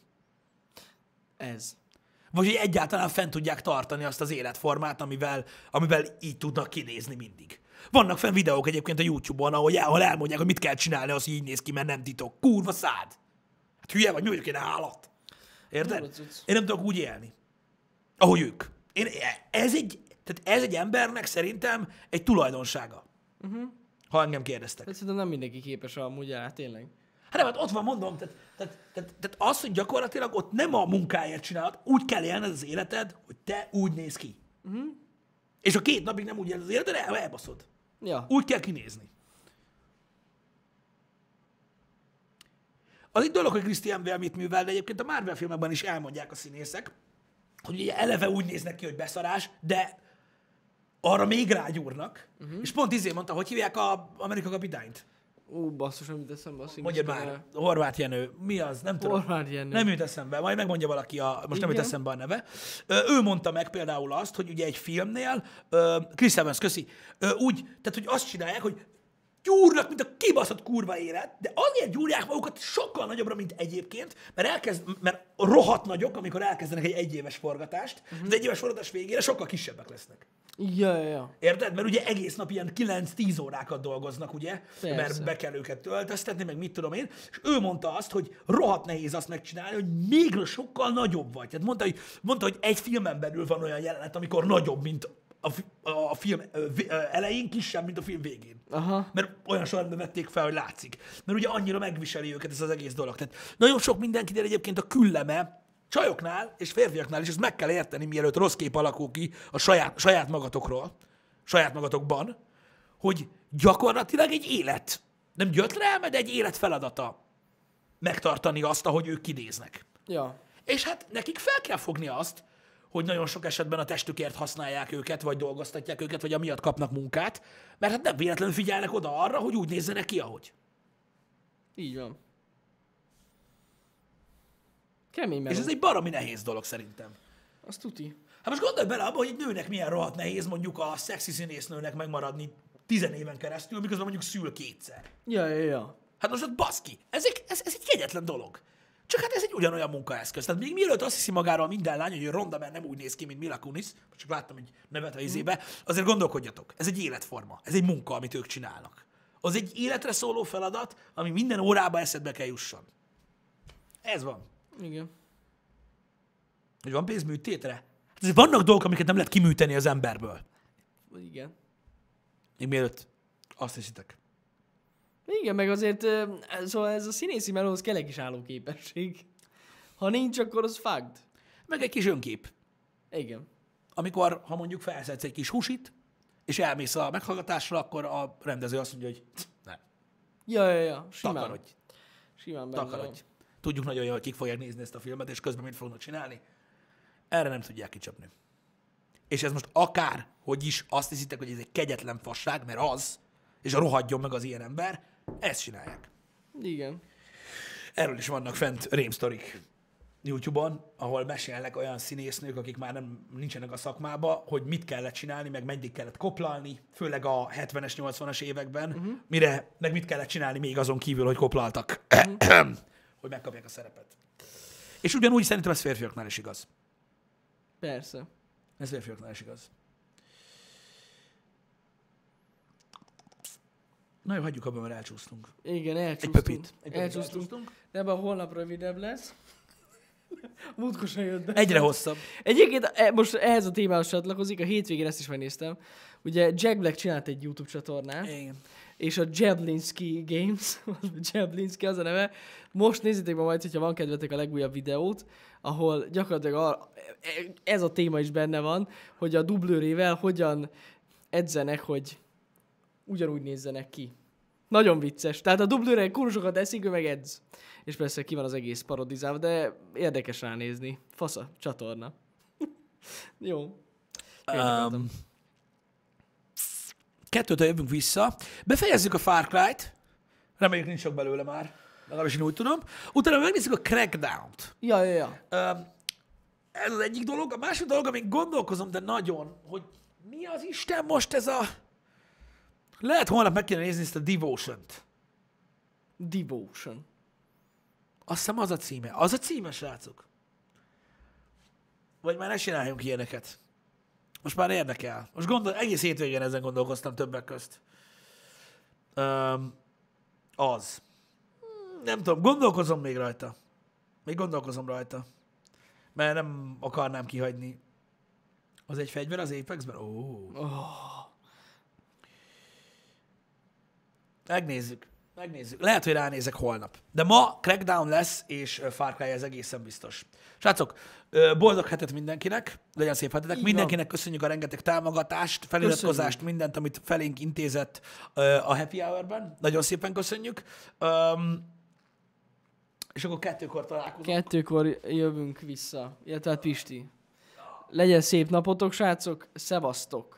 Ez. Vagy hogy egyáltalán fent tudják tartani azt az életformát, amivel így tudnak kinézni mindig. Vannak fenn videók egyébként a YouTube-on, ahol elmondják, hogy mit kell csinálni, az így néz ki, mert nem titok. Kurva szád! Hülye vagy, mi vagyok én állat? Érted? Én nem tudok úgy élni, ahogy ők. Ez egy embernek szerintem egy tulajdonsága. Ha engem kérdeztek. Szerintem nem mindenki képes amúgy el, tényleg. Hát nem, hát ott van, mondom, tehát az, hogy gyakorlatilag ott nem a munkáért csinálod, úgy kell élned az életed, hogy te úgy néz ki. És a 2 napig nem úgy élned az életed, elbaszod. Ja. Úgy kell kinézni. Az egy dolog, hogy Christian Bale mit művel, de egyébként a Marvel filmekben is elmondják a színészek, hogy ugye eleve úgy néznek ki, hogy beszarás, de arra még rágyúrnak. És pont mondta, hogy hívják a Amerika kapitányt. Ó, basszus, amit eszembe a színészek. Mondjad már, Horváth Jenő. Mi az? Nem tudom. Horváth Jenő. Nem jut eszembe. Majd megmondja valaki, nem jut eszembe a neve. Ő mondta meg például azt, hogy ugye egy filmnél, Chris Evans, köszi, úgy, tehát hogy azt csinálják, hogy gyúrnak, mint a kibaszott kurva élet, de azért gyúrják magukat sokkal nagyobbra, mint egyébként, mert rohadt nagyok, amikor elkezdenek egy egyéves forgatást, az egyéves forgatás végére sokkal kisebbek lesznek. Ja. Érted? Mert ugye egész nap ilyen 9-10 órákat dolgoznak, ugye? Persze. Mert be kell őket töltöztetni, meg mit tudom én. És ő mondta azt, hogy rohadt nehéz azt megcsinálni, hogy még sokkal nagyobb vagy. Tehát mondta, hogy egy filmen belül van olyan jelenet, amikor nagyobb, mint a film elején, kisebb, mint a film végén. Aha. Mert olyan sorban vették fel, hogy látszik. Mert ugye annyira megviseli őket ez az egész dolog. Tehát nagyon sok mindenkinél egyébként a külleme, csajoknál és férfiaknál is, ezt meg kell érteni, mielőtt rossz kép alakul ki a saját magatokról, saját magatokban, hogy gyakorlatilag egy élet, nem gyötrelme, de egy élet feladata megtartani azt, ahogy ők kinéznek. Ja. És hát nekik fel kell fogni azt, hogy nagyon sok esetben a testükért használják őket, vagy dolgoztatják őket, vagy amiatt kapnak munkát, mert hát nem véletlenül figyelnek oda arra, hogy úgy nézzenek ki, ahogy. Így van. És ez egy baromi nehéz dolog szerintem. Az tuti. Hát most gondolj bele abba, hogy egy nőnek milyen rohadt nehéz mondjuk a szexi színésznőnek megmaradni 10 éven keresztül, miközben mondjuk szül 2-szer. Ja. Hát most ott baszki, ez egy kegyetlen dolog. Csak hát ez egy ugyanolyan munkaeszköz. Tehát még mielőtt azt hiszi magáról minden lány, hogy ronda, mert nem úgy néz ki, mint Mila Kunis, csak láttam egy nevet a izébe, azért gondolkodjatok. Ez egy életforma, ez egy munka, amit ők csinálnak. Az egy életre szóló feladat, ami minden órába eszedbe kell jusson. Ez van. Igen. Hogy van pénz műtétre? Hát azért vannak dolgok, amiket nem lehet kiműteni az emberből. Igen. Még mielőtt azt hiszitek. Igen, meg azért szóval ez a színészi melóhoz kell egy kis állóképesség. Ha nincs, akkor az fagd. Meg egy kis önkép. Igen. Amikor, ha mondjuk felszedsz egy kis húsit, és elmész a meghallgatásra, akkor a rendező azt mondja, hogy nem. Ja. Simán. Takarodj. Takarodj. Tudjuk nagyon jól, hogy kik fogják nézni ezt a filmet, és közben mit fognak csinálni. Erre nem tudják kicsapni. És ez most akár, hogy is azt hiszitek, hogy ez egy kegyetlen fasság, mert az, és a rohadjon meg az ilyen ember, ezt csinálják. Igen. Erről is vannak fent rémsztorik YouTube-on, ahol mesélnek olyan színésznők, akik már nincsenek a szakmába, hogy mit kellett csinálni, meg meddig kellett koplalni, főleg a 70-es, 80-as években, mire, meg mit kellett csinálni még azon kívül, hogy koplaltak. Hogy megkapják a szerepet. És ugyanúgy szerintem ez férfiaknál is igaz. Persze. Ez férfiaknál is igaz. Na jó, hagyjuk abban, mert elcsúsztunk. Igen, elcsúsztunk. Egy pöpit elcsúsztunk. De ebben holnap rövidebb lesz. Múltkosan jött be. Egyre hosszabb. Egyébként most ehhez a témához csatlakozik, a hétvégén ezt is megnéztem. Ugye Jack Black csinált egy YouTube csatornát. Igen. És a Jablinski Games, Jablinski az a neve, most nézzétek be majd, hogyha van kedvetek a legújabb videót, ahol gyakorlatilag ez a téma is benne van, hogy a dublőrével hogyan edzenek, hogy ugyanúgy nézzenek ki. Nagyon vicces. Tehát a dublőre kurzusokat eszik, ő meg edz. És persze ki van az egész parodizálva, de érdekes ránézni. Fasza, csatorna. Jó. Kettőtől jövünk vissza. Befejezzük a Far Cry-t. Reméljük nincs sok belőle már. Legalábbis én úgy tudom. Utána megnézzük a Crackdown-t. Ja. Ez az egyik dolog. A másik dolog, amin gondolkozom, de nagyon, hogy mi az Isten most ez a... Lehet holnap meg kéne nézni ezt a Devotion-t. Devotion. Azt hiszem az a címe. Az a címe, srácok. Vagy már ne csináljunk ilyeneket. Most már érdekel. Most egész hétvégén ezen gondolkoztam többek közt. Az. Nem tudom, gondolkozom még rajta. Mert nem akarnám kihagyni. Az egy fegyver az Apexben? Megnézzük. Lehet, hogy ránézek holnap. De ma Crackdown lesz, és Far Cry ez egészen biztos. Srácok, boldog hetet mindenkinek, legyen szép hetetek. Így mindenkinek van. Köszönjük a rengeteg támogatást, feliratkozást, köszönjük mindent, amit felénk intézett a Happy Hour-ben. Nagyon szépen köszönjük. És akkor 2-kor találkozunk. 2-kor jövünk vissza. Tehát Pisti. Legyen szép napotok, srácok. Szevasztok.